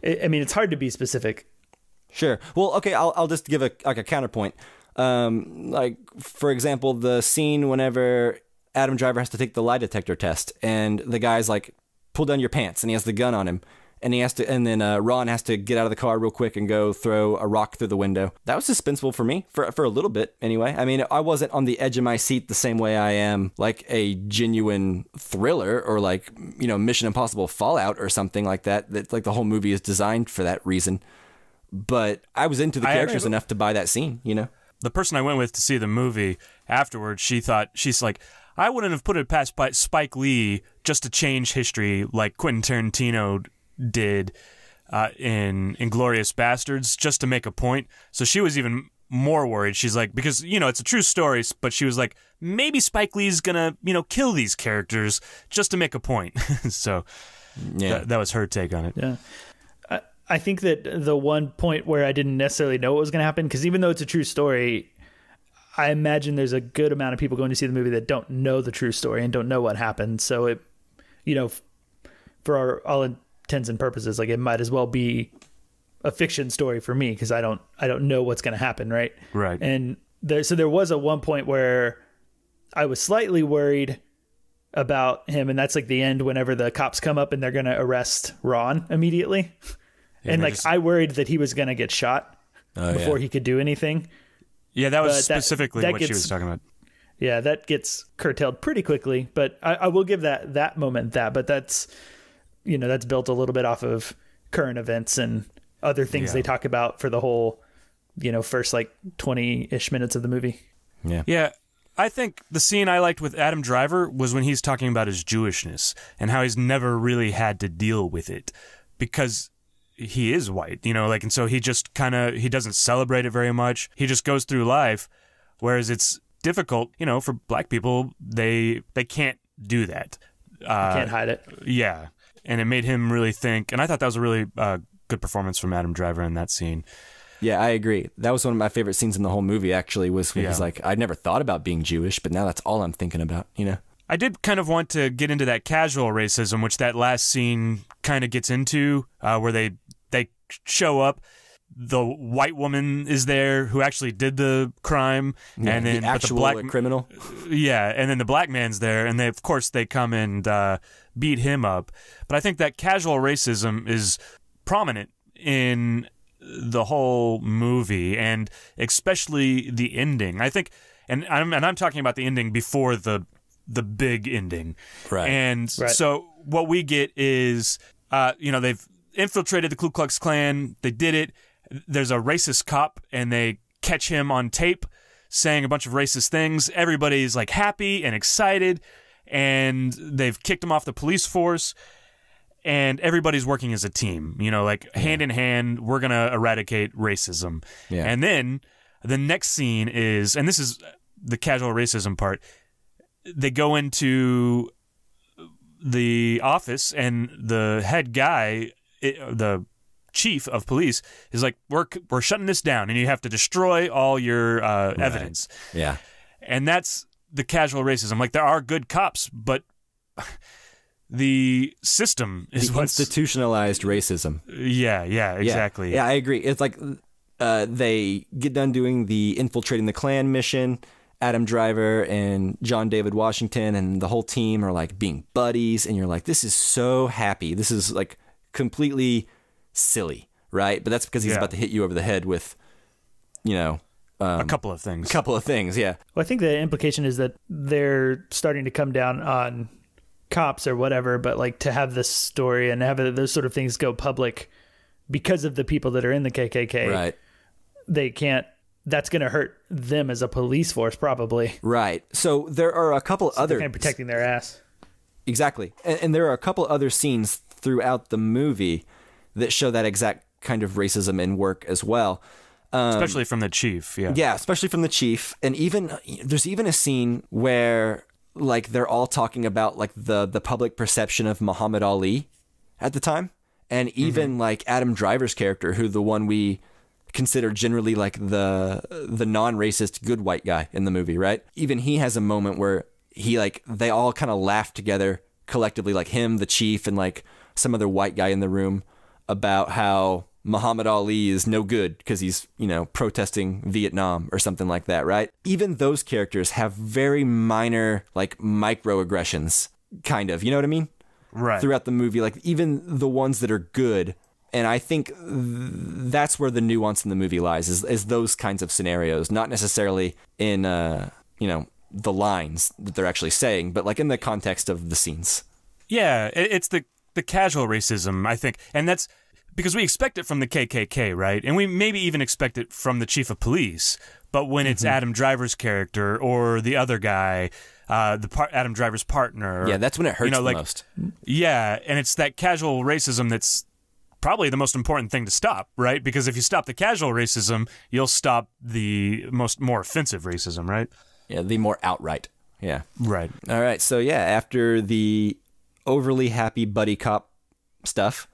it, I mean, it's hard to be specific. Sure. Well, okay, I'll I'll just give a like a counterpoint. Um, like for example, the scene whenever Adam Driver has to take the lie detector test, and the guy's like, "Pull down your pants," and he has the gun on him. And he has to, and then uh, Ron has to get out of the car real quick and go throw a rock through the window. That was suspenseful for me, for for a little bit anyway. I mean, I wasn't on the edge of my seat the same way I am, like a genuine thriller or like, you know, Mission Impossible Fallout or something like that. That's like the whole movie is designed for that reason. But I was into the characters I, I, enough to buy that scene, you know? The person I went with to see the movie afterwards, she thought, she's like, I wouldn't have put it past Spike Lee just to change history like Quentin Tarantino did uh, in Inglourious Bastards just to make a point. So she was even more worried. She's like, because, you know, it's a true story, but she was like, maybe Spike Lee's gonna, you know, kill these characters just to make a point. so yeah, th- that was her take on it. Yeah, I, I think that the one point where I didn't necessarily know what was going to happen, because even though it's a true story, I imagine there's a good amount of people going to see the movie that don't know the true story and don't know what happened. So it, you know, for our all in intents and purposes, like it might as well be a fiction story for me because I don't I don't know what's going to happen, right? Right. And there, so there was a one point where I was slightly worried about him, and that's like the end whenever the cops come up and they're going to arrest Ron immediately. Yeah, and like just... I worried that he was going to get shot oh, before yeah. he could do anything. Yeah, that was but specifically that, that what gets, she was talking about. Yeah, that gets curtailed pretty quickly, but I, I will give that that moment that, but that's... you know, that's built a little bit off of current events and other things yeah. they talk about for the whole, you know, first like twenty-ish minutes of the movie. Yeah. Yeah. I think the scene I liked with Adam Driver was when he's talking about his Jewishness and how he's never really had to deal with it because he is white, you know, like, and so he just kind of, he doesn't celebrate it very much. He just goes through life, whereas it's difficult, you know, for black people, they they can't do that. Uh, can't hide it. Yeah. And it made him really think, and I thought that was a really uh, good performance from Adam Driver in that scene. Yeah, I agree. That was one of my favorite scenes in the whole movie, actually, was when yeah. he's like, I never thought about being Jewish, but now that's all I'm thinking about, you know? I did kind of want to get into that casual racism, which that last scene kind of gets into, uh, where they, they show up. The white woman is there who actually did the crime, yeah, and then the actual but the black criminal. Yeah, and then the black man's there, and they of course they come and uh, beat him up. But I think that casual racism is prominent in the whole movie, and especially the ending. I think, and I'm and I'm talking about the ending before the the big ending, right? And right. so what we get is, uh, you know, they've infiltrated the Ku Klux Klan. They did it. There's a racist cop, and they catch him on tape saying a bunch of racist things. Everybody's, like, happy and excited, and they've kicked him off the police force, and everybody's working as a team. You know, like, yeah. hand in hand, we're going to eradicate racism. Yeah. And then the next scene is, and this is the casual racism part, they go into the office, and the head guy, it, the chief of police is like, we're we're shutting this down, and you have to destroy all your uh, right. evidence. Yeah, and that's the casual racism. Like, there are good cops, but the system is the what's institutionalized racism. Yeah, yeah, exactly. Yeah, yeah I agree. It's like uh, they get done doing the infiltrating the Klan mission. Adam Driver and John David Washington and the whole team are like being buddies, and you're like, this is so happy. This is like completely silly, right? But that's because he's yeah. about to hit you over the head with, you know, um, a couple of things. A couple of things, yeah. Well, I think the implication is that they're starting to come down on cops or whatever, but like to have this story and have those sort of things go public because of the people that are in the K K K, right? They can't. That's going to hurt them as a police force, probably. Right. So there are a couple so other kind of protecting their ass. Exactly, and, and there are a couple other scenes throughout the movie that show that exact kind of racism in work as well. Um, especially from the chief. Yeah. Yeah. Especially from the chief. And even there's even a scene where like they're all talking about like the, the public perception of Muhammad Ali at the time. And even mm-hmm. like Adam Driver's character, who the one we consider generally like the, the non-racist good white guy in the movie. Right. Even he has a moment where he like, they all kind of laugh together collectively, like him, the chief, and like some other white guy in the room, about how Muhammad Ali is no good because he's, you know, protesting Vietnam or something like that, right? Even those characters have very minor, like, microaggressions, kind of, you know what I mean? Right. Throughout the movie, like, even the ones that are good, and I think th- that's where the nuance in the movie lies, is, is those kinds of scenarios, not necessarily in, uh, you know, the lines that they're actually saying, but, like, in the context of the scenes. Yeah, it's the The casual racism, I think, and that's because we expect it from the K K K, right? And we maybe even expect it from the chief of police, but when mm-hmm. it's Adam Driver's character or the other guy, uh, the par- Adam Driver's partner. Yeah, that's when it hurts, you know, the like, most. Yeah, and it's that casual racism that's probably the most important thing to stop, right? Because if you stop the casual racism, you'll stop the most more offensive racism, right? Yeah, the more outright. Yeah. Right. All right, so yeah, after the overly happy buddy cop stuff,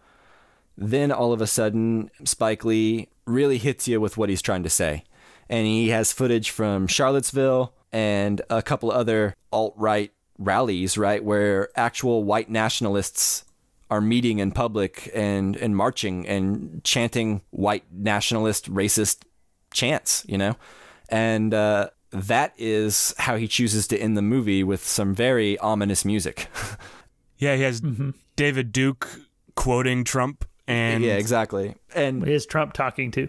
then all of a sudden Spike Lee really hits you with what he's trying to say, and he has footage from Charlottesville and a couple other alt-right rallies, right, where actual white nationalists are meeting in public and and marching and chanting white nationalist racist chants, you know, and uh that is how he chooses to end the movie, with some very ominous music. Yeah, he has mm-hmm. David Duke quoting Trump, and yeah, exactly. And is Trump talking to?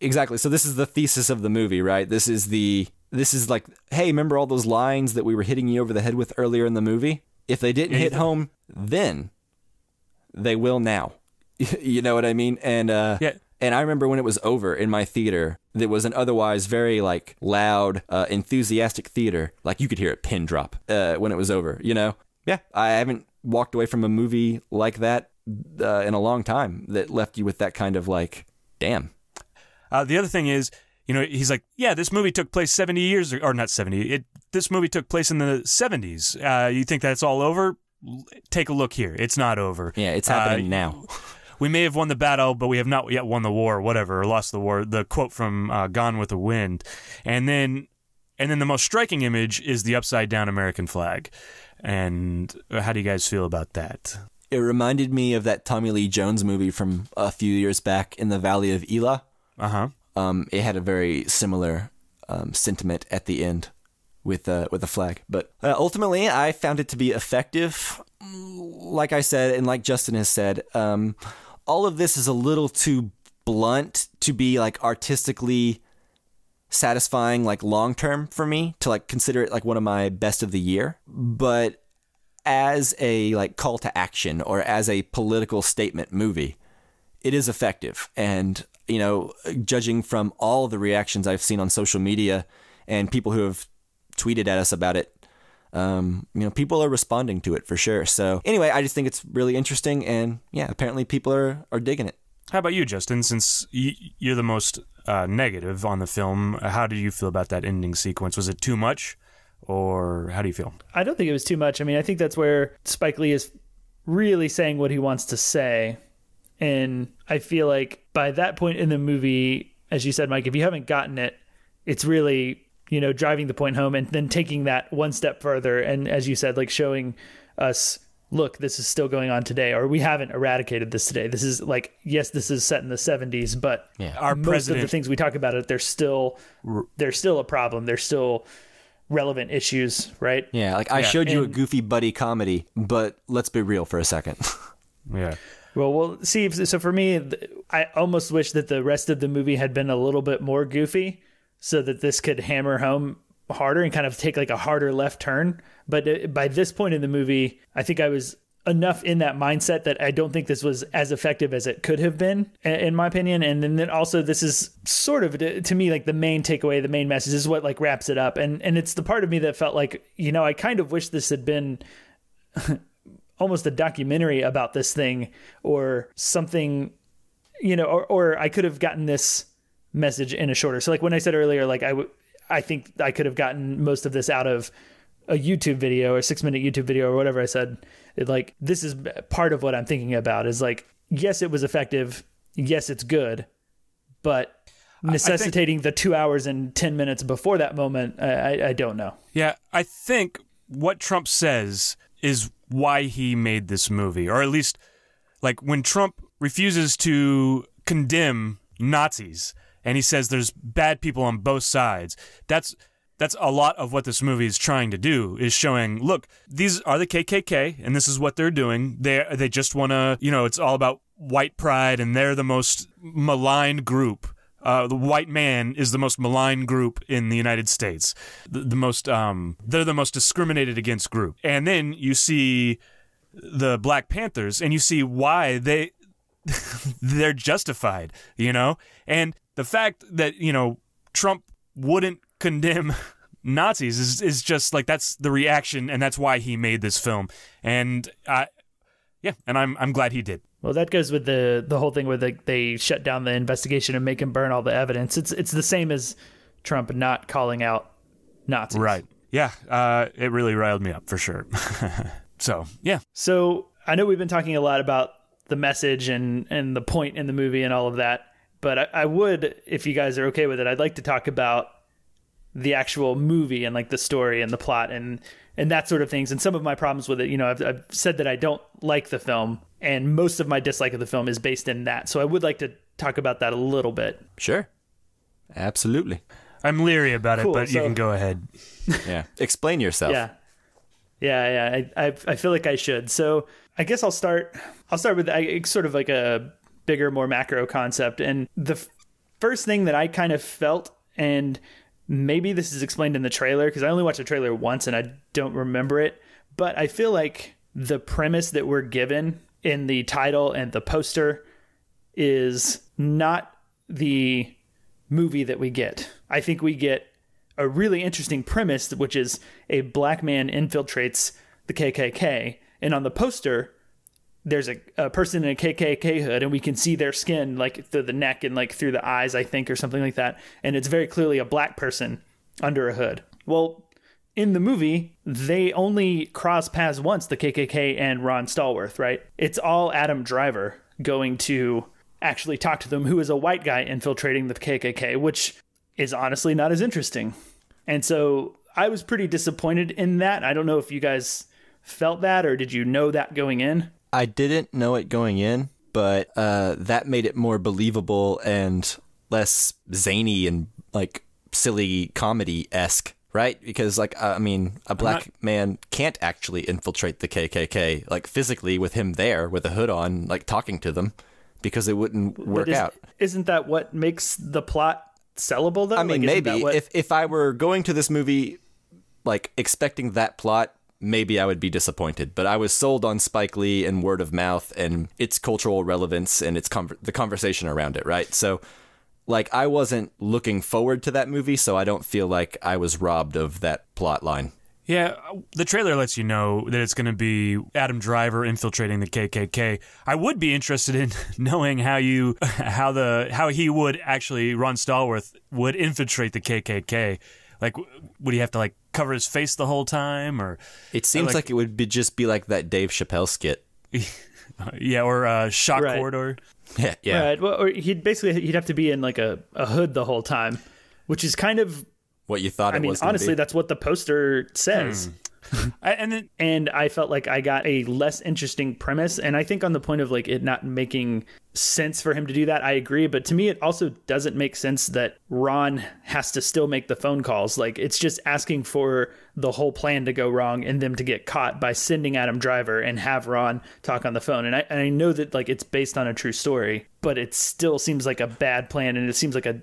Exactly. So this is the thesis of the movie, right? This is the this is like, hey, remember all those lines that we were hitting you over the head with earlier in the movie? If they didn't yeah, hit home then, they will now. You know what I mean? And uh, yeah, And I remember when it was over in my theater, that was an otherwise very like loud, uh, enthusiastic theater. Like you could hear a pin drop uh, when it was over, you know? Yeah. I haven't walked away from a movie like that uh, in a long time that left you with that kind of like, damn. Uh, the other thing is, you know, he's like, yeah, this movie took place seventy years or, or not seventy. It, this movie took place in the seventies. Uh, you think that's all over? Take a look here. It's not over. Yeah. It's happening uh, now. We may have won the battle, but we have not yet won the war, or whatever, or lost the war. The quote from uh, Gone with the Wind. And then and then the most striking image is the upside-down American flag. And how do you guys feel about that? It reminded me of that Tommy Lee Jones movie from a few years back, In the Valley of Elah. Uh-huh. Um, it had a very similar um, sentiment at the end with, uh, with the flag. But uh, ultimately, I found it to be effective. Like I said, and like Justin has said, um... all of this is a little too blunt to be like artistically satisfying, like long term for me to like consider it like one of my best of the year. But as a like call to action or as a political statement movie, it is effective. And, you know, judging from all the reactions I've seen on social media and people who have tweeted at us about it, Um, you know, people are responding to it for sure. So anyway, I just think it's really interesting. And yeah, apparently people are, are digging it. How about you, Justin? Since you're the most uh, negative on the film, how do you feel about that ending sequence? Was it too much or how do you feel? I don't think it was too much. I mean, I think that's where Spike Lee is really saying what he wants to say. And I feel like by that point in the movie, as you said, Mike, if you haven't gotten it, it's really... you know, driving the point home and then taking that one step further. And as you said, like showing us, look, this is still going on today, or we haven't eradicated this today. This is like, yes, this is set in the seventies, but yeah, our most president, of the things we talk about it, they're still, they're still a problem. They're still relevant issues, right? Yeah. Like I yeah. showed you and, a goofy buddy comedy, but let's be real for a second. yeah. Well, we'll see. So for me, I almost wish that the rest of the movie had been a little bit more goofy, so that this could hammer home harder and kind of take like a harder left turn. But by this point in the movie, I think I was enough in that mindset that I don't think this was as effective as it could have been, in my opinion. And then also this is sort of, to me, like the main takeaway, the main message is what like wraps it up. And and it's the part of me that felt like, you know, I kind of wish this had been almost a documentary about this thing or something, you know, or, or I could have gotten this message in a shorter. So like when I said earlier, like I would, I think I could have gotten most of this out of a YouTube video or six minute YouTube video or whatever I said, it, like, this is part of what I'm thinking about is like, yes, it was effective. Yes, it's good, but necessitating think, the two hours and ten minutes before that moment, I, I don't know. Yeah. I think what Trump says is why he made this movie, or at least like when Trump refuses to condemn Nazis, and he says there's bad people on both sides. That's that's a lot of what this movie is trying to do, is showing, look, these are the K K K, and this is what they're doing. They they just want to, you know, it's all about white pride, and they're the most maligned group. Uh, the white man is the most maligned group in the United States. The, the most, um, they're the most discriminated against group. And then you see the Black Panthers, and you see why they they're justified, you know, and the fact that, you know, Trump wouldn't condemn Nazis is, is just like, that's the reaction, and that's why he made this film. And I, yeah, and I'm I'm glad he did. Well, that goes with the the whole thing where they, they shut down the investigation and make him burn all the evidence. It's it's the same as Trump not calling out Nazis. Right. Yeah. Uh, it really riled me up for sure. So, yeah. So I know we've been talking a lot about the message and, and the point in the movie and all of that. But I, I would, if you guys are okay with it, I'd like to talk about the actual movie and like the story and the plot and, and that sort of things. And some of my problems with it, you know, I've, I've said that I don't like the film, and most of my dislike of the film is based in that. So I would like to talk about that a little bit. Sure. Absolutely. I'm leery about it, cool, but so, you can go ahead. Yeah. Explain yourself. Yeah. Yeah. Yeah. I, I, I feel like I should. So I guess I'll start, I'll start with I, sort of like a bigger, more macro concept. And the f- first thing that I kind of felt, and maybe this is explained in the trailer because I only watched the trailer once and I don't remember it, but I feel like the premise that we're given in the title and the poster is not the movie that we get. I think we get a really interesting premise, which is a black man infiltrates the K K K. And on the poster, there's a, a person in a K K K hood, and we can see their skin like through the neck and like through the eyes, I think, or something like that. And it's very clearly a black person under a hood. Well, in the movie, they only cross paths once, the K K K and Ron Stallworth, right? It's all Adam Driver going to actually talk to them, who is a white guy infiltrating the K K K, which is honestly not as interesting. And so I was pretty disappointed in that. I don't know if you guys felt that, or did you know that going in? I didn't know it going in, but uh, that made it more believable and less zany and like silly comedy-esque, right? Because like, I mean, a black not... man can't actually infiltrate the K K K, like physically with him there with a hood on, like talking to them, because it wouldn't work is, out. Isn't that what makes the plot sellable, though? I mean, like, maybe. What... If if I were going to this movie, like, expecting that plot, maybe I would be disappointed. But I was sold on Spike Lee and word of mouth and its cultural relevance and its con- the conversation around it, right? So, like, I wasn't looking forward to that movie, so I don't feel like I was robbed of that plot line. Yeah, the trailer lets you know that it's going to be Adam Driver infiltrating the K K K. I would be interested in knowing how you, how the, how he would actually, Ron Stallworth would infiltrate the K K K. Like, would he have to like cover his face the whole time, or? It seems like, like it would be just be like that Dave Chappelle skit. Yeah, or uh, Shock right. Corridor. Yeah, yeah. Right. Well, or he'd basically he'd have to be in like a, a hood the whole time, which is kind of. What you thought it was. I mean, was honestly, be. That's what the poster says. Hmm. I, and then, and I felt like I got a less interesting premise. And I think on the point of like it not making sense for him to do that, I agree. But to me, it also doesn't make sense that Ron has to still make the phone calls. Like, it's just asking for the whole plan to go wrong and them to get caught by sending Adam Driver and have Ron talk on the phone. And I, and I know that like it's based on a true story, but it still seems like a bad plan. And it seems like a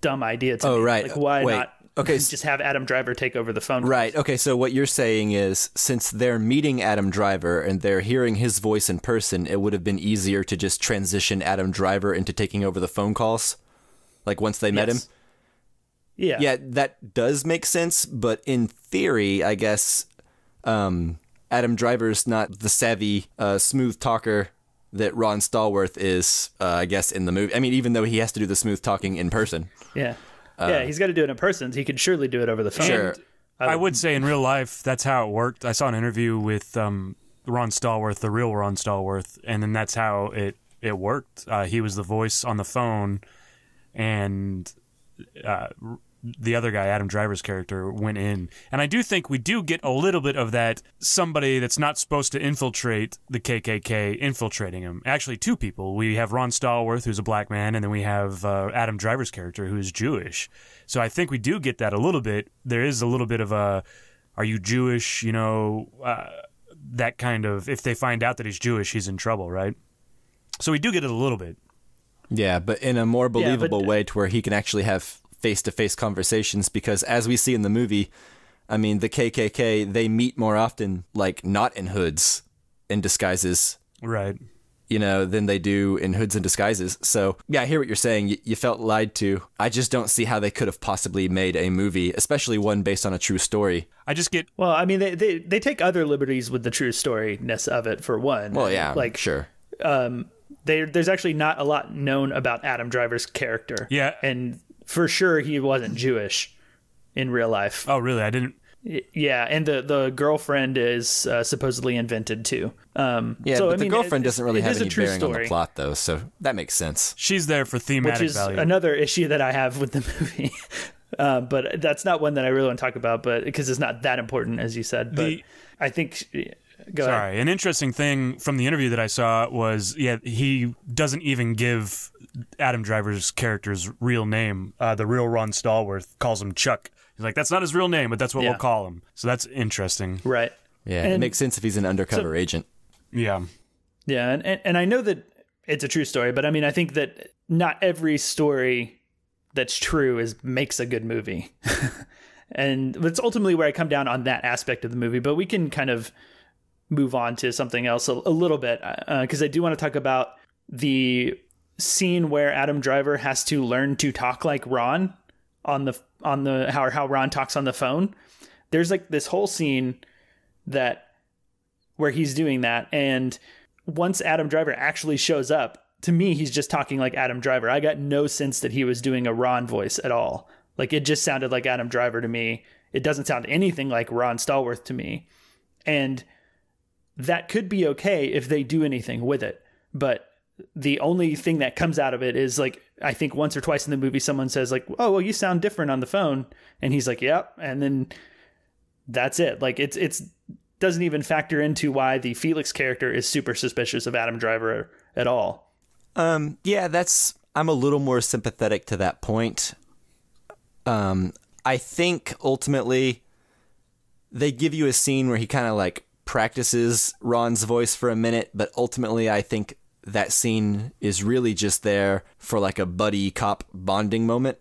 dumb idea to oh, me. Oh, right. Like, why Wait. not? Okay, just have Adam Driver take over the phone. Right. Okay, so what you're saying is, since they're meeting Adam Driver and they're hearing his voice in person, it would have been easier to just transition Adam Driver into taking over the phone calls, like once they yes. met him. Yeah. Yeah, that does make sense, but in theory, I guess um, Adam Driver's not the savvy, uh, smooth talker that Ron Stallworth is, uh, I guess, in the movie. I mean, even though he has to do the smooth talking in person. Yeah. Uh, yeah, he's got to do it in person. He could surely do it over the phone. Sure. I would say in real life, that's how it worked. I saw an interview with um, Ron Stallworth, the real Ron Stallworth, and then that's how it, it worked. Uh, he was the voice on the phone, and uh, the other guy, Adam Driver's character, went in. And I do think we do get a little bit of that somebody that's not supposed to infiltrate the K K K infiltrating him. Actually, two people. We have Ron Stallworth, who's a black man, and then we have uh, Adam Driver's character, who is Jewish. So I think we do get that a little bit. There is a little bit of a, are you Jewish, you know, uh, that kind of, if they find out that he's Jewish, he's in trouble, right? So we do get it a little bit. Yeah, but in a more believable yeah, but, way to where he can actually have face-to-face conversations, because as we see in the movie, I mean, the K K K, they meet more often, like, not in hoods and disguises. Right. You know, than they do in hoods and disguises. So, yeah, I hear what you're saying. You, you felt lied to. I just don't see how they could have possibly made a movie, especially one based on a true story. I just get... Well, I mean, they, they, they take other liberties with the true story-ness of it, for one. Well, yeah, like, sure. Um, they, there's actually not a lot known about Adam Driver's character. Yeah. And... For sure, he wasn't Jewish in real life. Oh, really? I didn't. Yeah, and the, the girlfriend is uh, supposedly invented too. Um, yeah, so, but I the mean, girlfriend it, doesn't really have any bearing story. on the plot, though, so that makes sense. She's there for thematic Which is value. Another issue that I have with the movie. uh, but that's not one that I really want to talk about, but because it's not that important, as you said. But the... I think. Go Sorry, ahead. An interesting thing from the interview that I saw was, yeah, he doesn't even give Adam Driver's character's real name. Uh, the real Ron Stallworth calls him Chuck. He's like, that's not his real name, but that's what yeah. we'll call him. So that's interesting. Right. Yeah, and it makes sense if he's an undercover so, agent. Yeah. Yeah, and, and, and I know that it's a true story, but I mean, I think that not every story that's true is makes a good movie. And that's ultimately where I come down on that aspect of the movie, but we can kind of... move on to something else a, a little bit, because uh, I do want to talk about the scene where Adam Driver has to learn to talk like Ron on the on the how how Ron talks on the phone. There's like this whole scene that where he's doing that, and once Adam Driver actually shows up, to me, he's just talking like Adam Driver. I got no sense that he was doing a Ron voice at all. Like, it just sounded like Adam Driver to me. It doesn't sound anything like Ron Stallworth to me. And that could be okay if they do anything with it. But the only thing that comes out of it is, like, I think once or twice in the movie, someone says, like, oh, well, you sound different on the phone. And he's like, yep. And then that's it. Like, it's it's doesn't even factor into why the Felix character is super suspicious of Adam Driver at all. Um, yeah, that's, I'm a little more sympathetic to that point. Um, I think ultimately they give you a scene where he kind of like practices Ron's voice for a minute, but ultimately I think that scene is really just there for like a buddy cop bonding moment,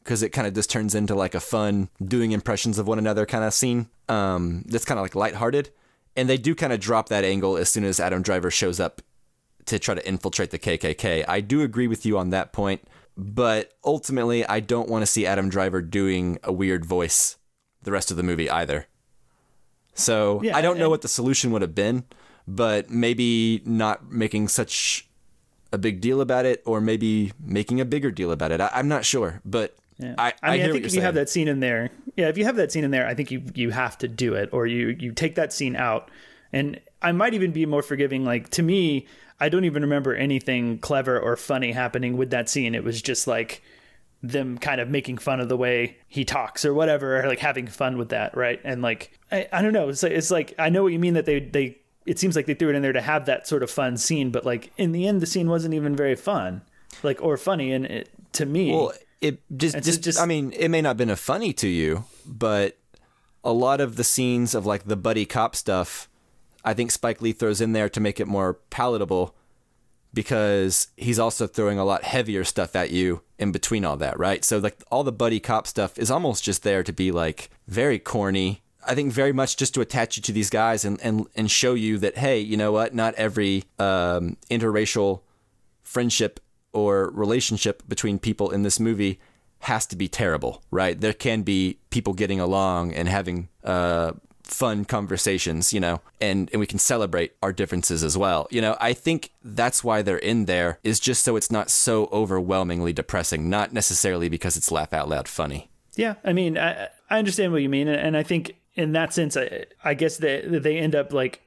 because it kind of just turns into like a fun doing impressions of one another kind of scene. Um, that's kind of like lighthearted. And they do kind of drop that angle as soon as Adam Driver shows up to try to infiltrate the K K K. I do agree with you on that point, but ultimately I don't want to see Adam Driver doing a weird voice the rest of the movie either. So yeah, I don't know what the solution would have been, but maybe not making such a big deal about it, or maybe making a bigger deal about it. I, I'm not sure, but yeah. I, I mean, I, I think if you have that scene in there, yeah, if you have that scene in there, I think you, you have to do it, or you, you take that scene out. And I might even be more forgiving. Like, to me, I don't even remember anything clever or funny happening with that scene. It was just like them kind of making fun of the way he talks or whatever, or like having fun with that. Right. And like, I, I don't know. It's like, it's like, I know what you mean that they, they, it seems like they threw it in there to have that sort of fun scene, but like in the end, the scene wasn't even very fun, like, or funny. And it, to me, well, it just, just, just, I mean, it may not have been a funny to you, but a lot of the scenes of like the buddy cop stuff, I think Spike Lee throws in there to make it more palatable, because he's also throwing a lot heavier stuff at you in between all that, right? So like all the buddy cop stuff is almost just there to be like very corny. I think very much just to attach you to these guys and and, and show you that, hey, you know what? Not every um, interracial friendship or relationship between people in this movie has to be terrible, right? There can be people getting along and having uh fun conversations, you know, and, and we can celebrate our differences as well. You know, I think that's why they're in there, is just so it's not so overwhelmingly depressing, not necessarily because it's laugh out loud funny. Yeah. I mean, I, I understand what you mean. And I think in that sense, I, I guess they, they end up like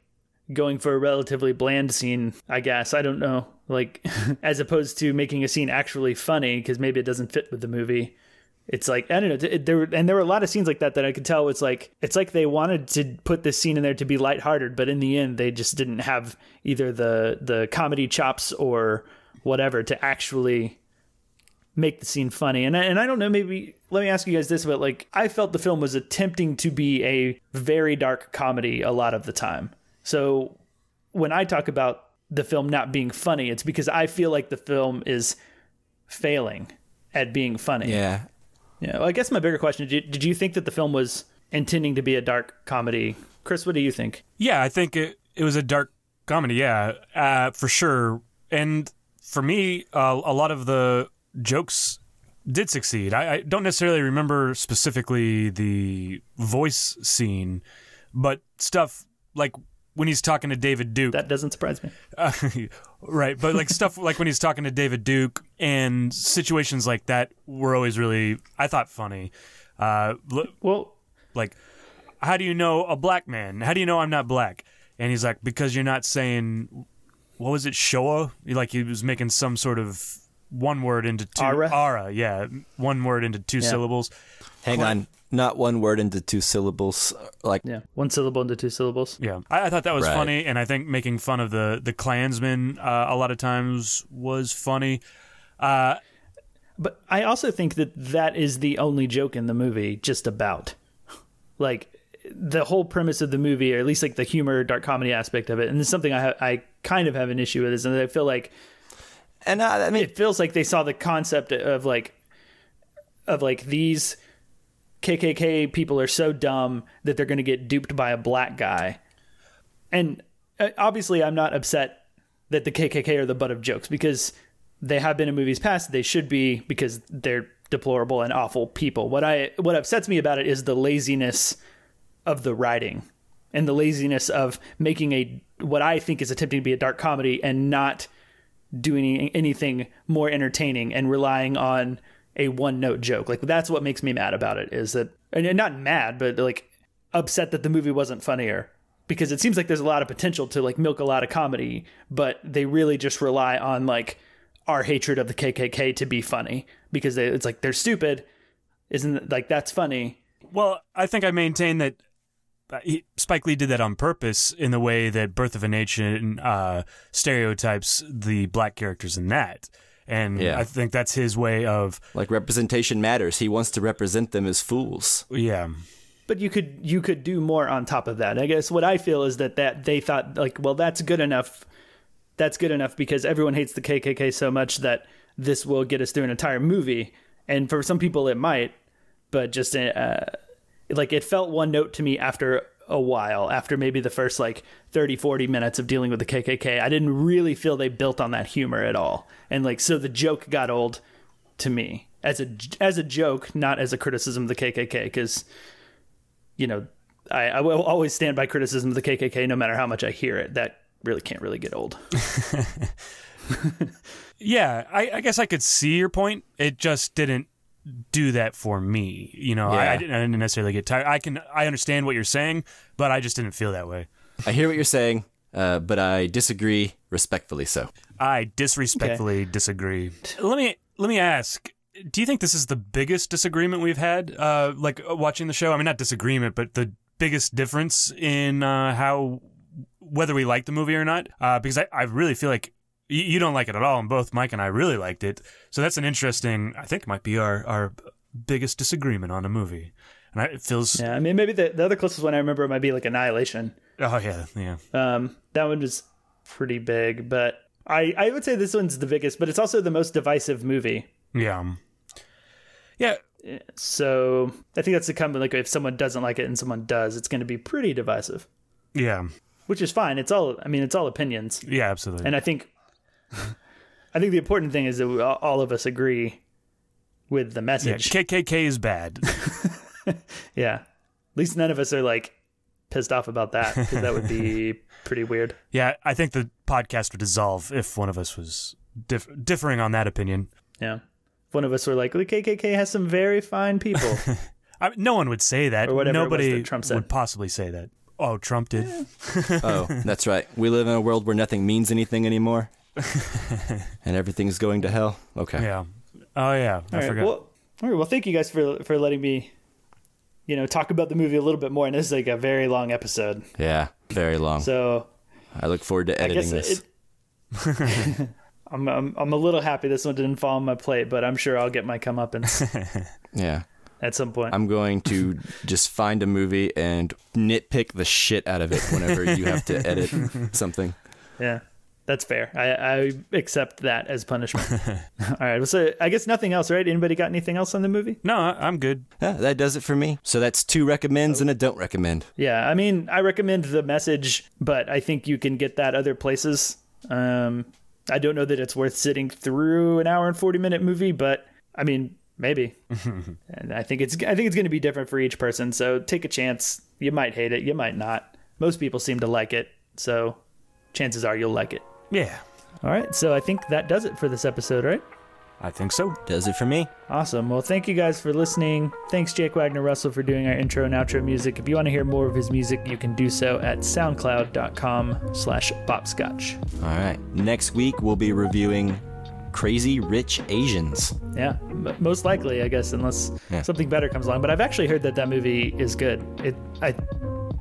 going for a relatively bland scene, I guess. I don't know. Like, as opposed to making a scene actually funny, because maybe it doesn't fit with the movie. It's like, I don't know, there and there were a lot of scenes like that that I could tell was like, it's like they wanted to put this scene in there to be lighthearted, but in the end, they just didn't have either the the comedy chops or whatever to actually make the scene funny. And I, and I don't know, maybe, let me ask you guys this, but like, I felt the film was attempting to be a very dark comedy a lot of the time. So when I talk about the film not being funny, it's because I feel like the film is failing at being funny. Yeah. Yeah, well, I guess my bigger question, did you, did you think that the film was intending to be a dark comedy? Chris, what do you think? Yeah, I think it, it was a dark comedy, yeah, uh, for sure. And for me, uh, a lot of the jokes did succeed. I, I don't necessarily remember specifically the voice scene, but stuff like when he's talking to David Duke. That doesn't surprise me. Uh, right, but like stuff like when he's talking to David Duke and situations like that were always really, I thought, funny. Uh, well, like, how do you know a black man? How do you know I'm not black? And he's like, because you're not saying, what was it, Shoah? Like, he was making some sort of one word into two. Ara? Ara, yeah. One word into two yeah. syllables. Hang Cla- on. Not one word into two syllables, like yeah, one syllable into two syllables. Yeah, I, I thought that was right. funny, and I think making fun of the the Klansman uh, a lot of times was funny. Uh, but I also think that that is the only joke in the movie, just about like the whole premise of the movie, or at least like the humor, dark comedy aspect of it. And it's something I ha- I kind of have an issue with, is, and I feel like, and I, I mean, it feels like they saw the concept of like of like these K K K people are so dumb that they're going to get duped by a black guy. And obviously I'm not upset that the K K K are the butt of jokes, because they have been in movies past. They should be, because they're deplorable and awful people. What I what upsets me about it is the laziness of the writing and the laziness of making a what I think is attempting to be a dark comedy and not doing anything more entertaining and relying on a one note joke. Like, that's what makes me mad about it, is that, and not mad, but like upset that the movie wasn't funnier, because it seems like there's a lot of potential to like milk a lot of comedy, but they really just rely on like our hatred of the K K K to be funny, because they, it's like, they're stupid. Isn't like, that's funny. Well, I think I maintain that he, Spike Lee did that on purpose in the way that Birth of a Nation uh, stereotypes the black characters in that. And yeah. I think that's his way of... Like, representation matters. He wants to represent them as fools. Yeah. But you could you could do more on top of that. I guess what I feel is that, that they thought, like, well, that's good enough. That's good enough because everyone hates the K K K so much that this will get us through an entire movie. And for some people, it might. But just, uh, like, it felt one note to me after a while, after maybe the first, like, thirty, forty minutes of dealing with the K K K. I didn't really feel they built on that humor at all. And, like, so the joke got old to me as a, as a joke, not as a criticism of the K K K, because, you know, I, I will always stand by criticism of the K K K no matter how much I hear it. That really can't really get old. Yeah, I, I guess I could see your point. It just didn't do that for me, you know. Yeah. I, I, didn't, I didn't necessarily get tired. I can, I understand what you're saying, but I just didn't feel that way. I hear what you're saying, uh, but I disagree respectfully. So I disrespectfully okay. disagree. Let me, let me ask. Do you think this is the biggest disagreement we've had? Uh, like watching the show. I mean, not disagreement, but the biggest difference in uh, how whether we like the movie or not. Uh, because I, I really feel like. You don't like it at all, and both Mike and I really liked it. So that's an interesting, I think might be our, our biggest disagreement on a movie. And I, it feels... Yeah, I mean, maybe the, the other closest one I remember might be like Annihilation. Oh, yeah, yeah. Um, that one was pretty big, but I, I would say this one's the biggest, but it's also the most divisive movie. Yeah. Yeah. So I think that's the common, like if someone doesn't like it and someone does, it's going to be pretty divisive. Yeah. Which is fine. It's all, I mean, it's all opinions. Yeah, absolutely. And I think... I think the important thing is that we, all of us agree with the message. Yeah, K K K is bad. Yeah. At least none of us are like pissed off about that, because that would be pretty weird. Yeah, I think the podcast would dissolve if one of us was diff- differing on that opinion. Yeah. If one of us were like, the K K K has some very fine people. I mean, no one would say that. Or whatever. Nobody that Trump said. Would possibly say that. Oh, Trump did. Yeah. Oh, that's right. We live in a world where nothing means anything anymore. And everything's going to hell. Okay. Yeah. Oh yeah. I all right. forgot. Well, all right. Well, thank you guys for for letting me, you know, talk about the movie a little bit more. And this is like a very long episode. Yeah, very long. So I look forward to editing this. It, I'm, I'm I'm a little happy this one didn't fall on my plate, but I'm sure I'll get my comeuppance. Yeah. At some point. I'm going to just find a movie and nitpick the shit out of it whenever you have to edit something. Yeah. That's fair. I, I accept that as punishment. All right. Well, so I guess nothing else, right? Anybody got anything else on the movie? No, I'm good. Yeah, that does it for me. So that's two recommends oh. and a don't recommend. Yeah. I mean, I recommend the message, but I think you can get that other places. Um, I don't know that it's worth sitting through an hour and forty minute movie, but I mean, maybe. And I think it's, I think it's going to be different for each person. So take a chance. You might hate it. You might not. Most people seem to like it. So chances are you'll like it. Yeah. All right. So I think that does it for this episode, right? I think so. Does it for me. Awesome. Well, thank you guys for listening. Thanks, Jake Wagner Russell, for doing our intro and outro music. If you want to hear more of his music, you can do so at soundcloud.com slash bopscotch. All right. Next week, we'll be reviewing Crazy Rich Asians. Yeah. Most likely, I guess, unless yeah. something better comes along. But I've actually heard that that movie is good. It, I...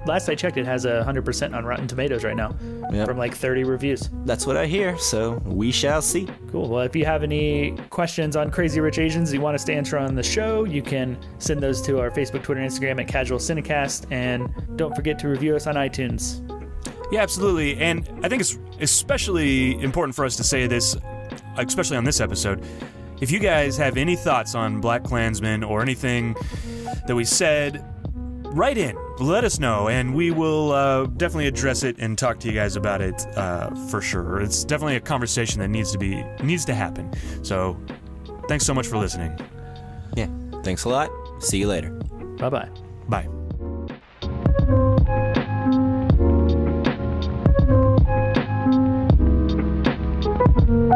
Last I checked, it has a one hundred percent on Rotten Tomatoes right now, yep. from like thirty reviews. That's what I hear, so we shall see. Cool. Well, if you have any questions on Crazy Rich Asians you want us to answer on the show, you can send those to our Facebook, Twitter, and Instagram at Casual Cinecast, and don't forget to review us on iTunes. Yeah, absolutely, and I think it's especially important for us to say this, especially on this episode. If you guys have any thoughts on BlacKkKlansman or anything that we said... write in, let us know, and we will uh, definitely address it and talk to you guys about it uh, for sure. It's definitely a conversation that needs to be needs to happen. So thanks so much for listening. Yeah, thanks a lot. See you later. Bye-bye. Bye. Thank you.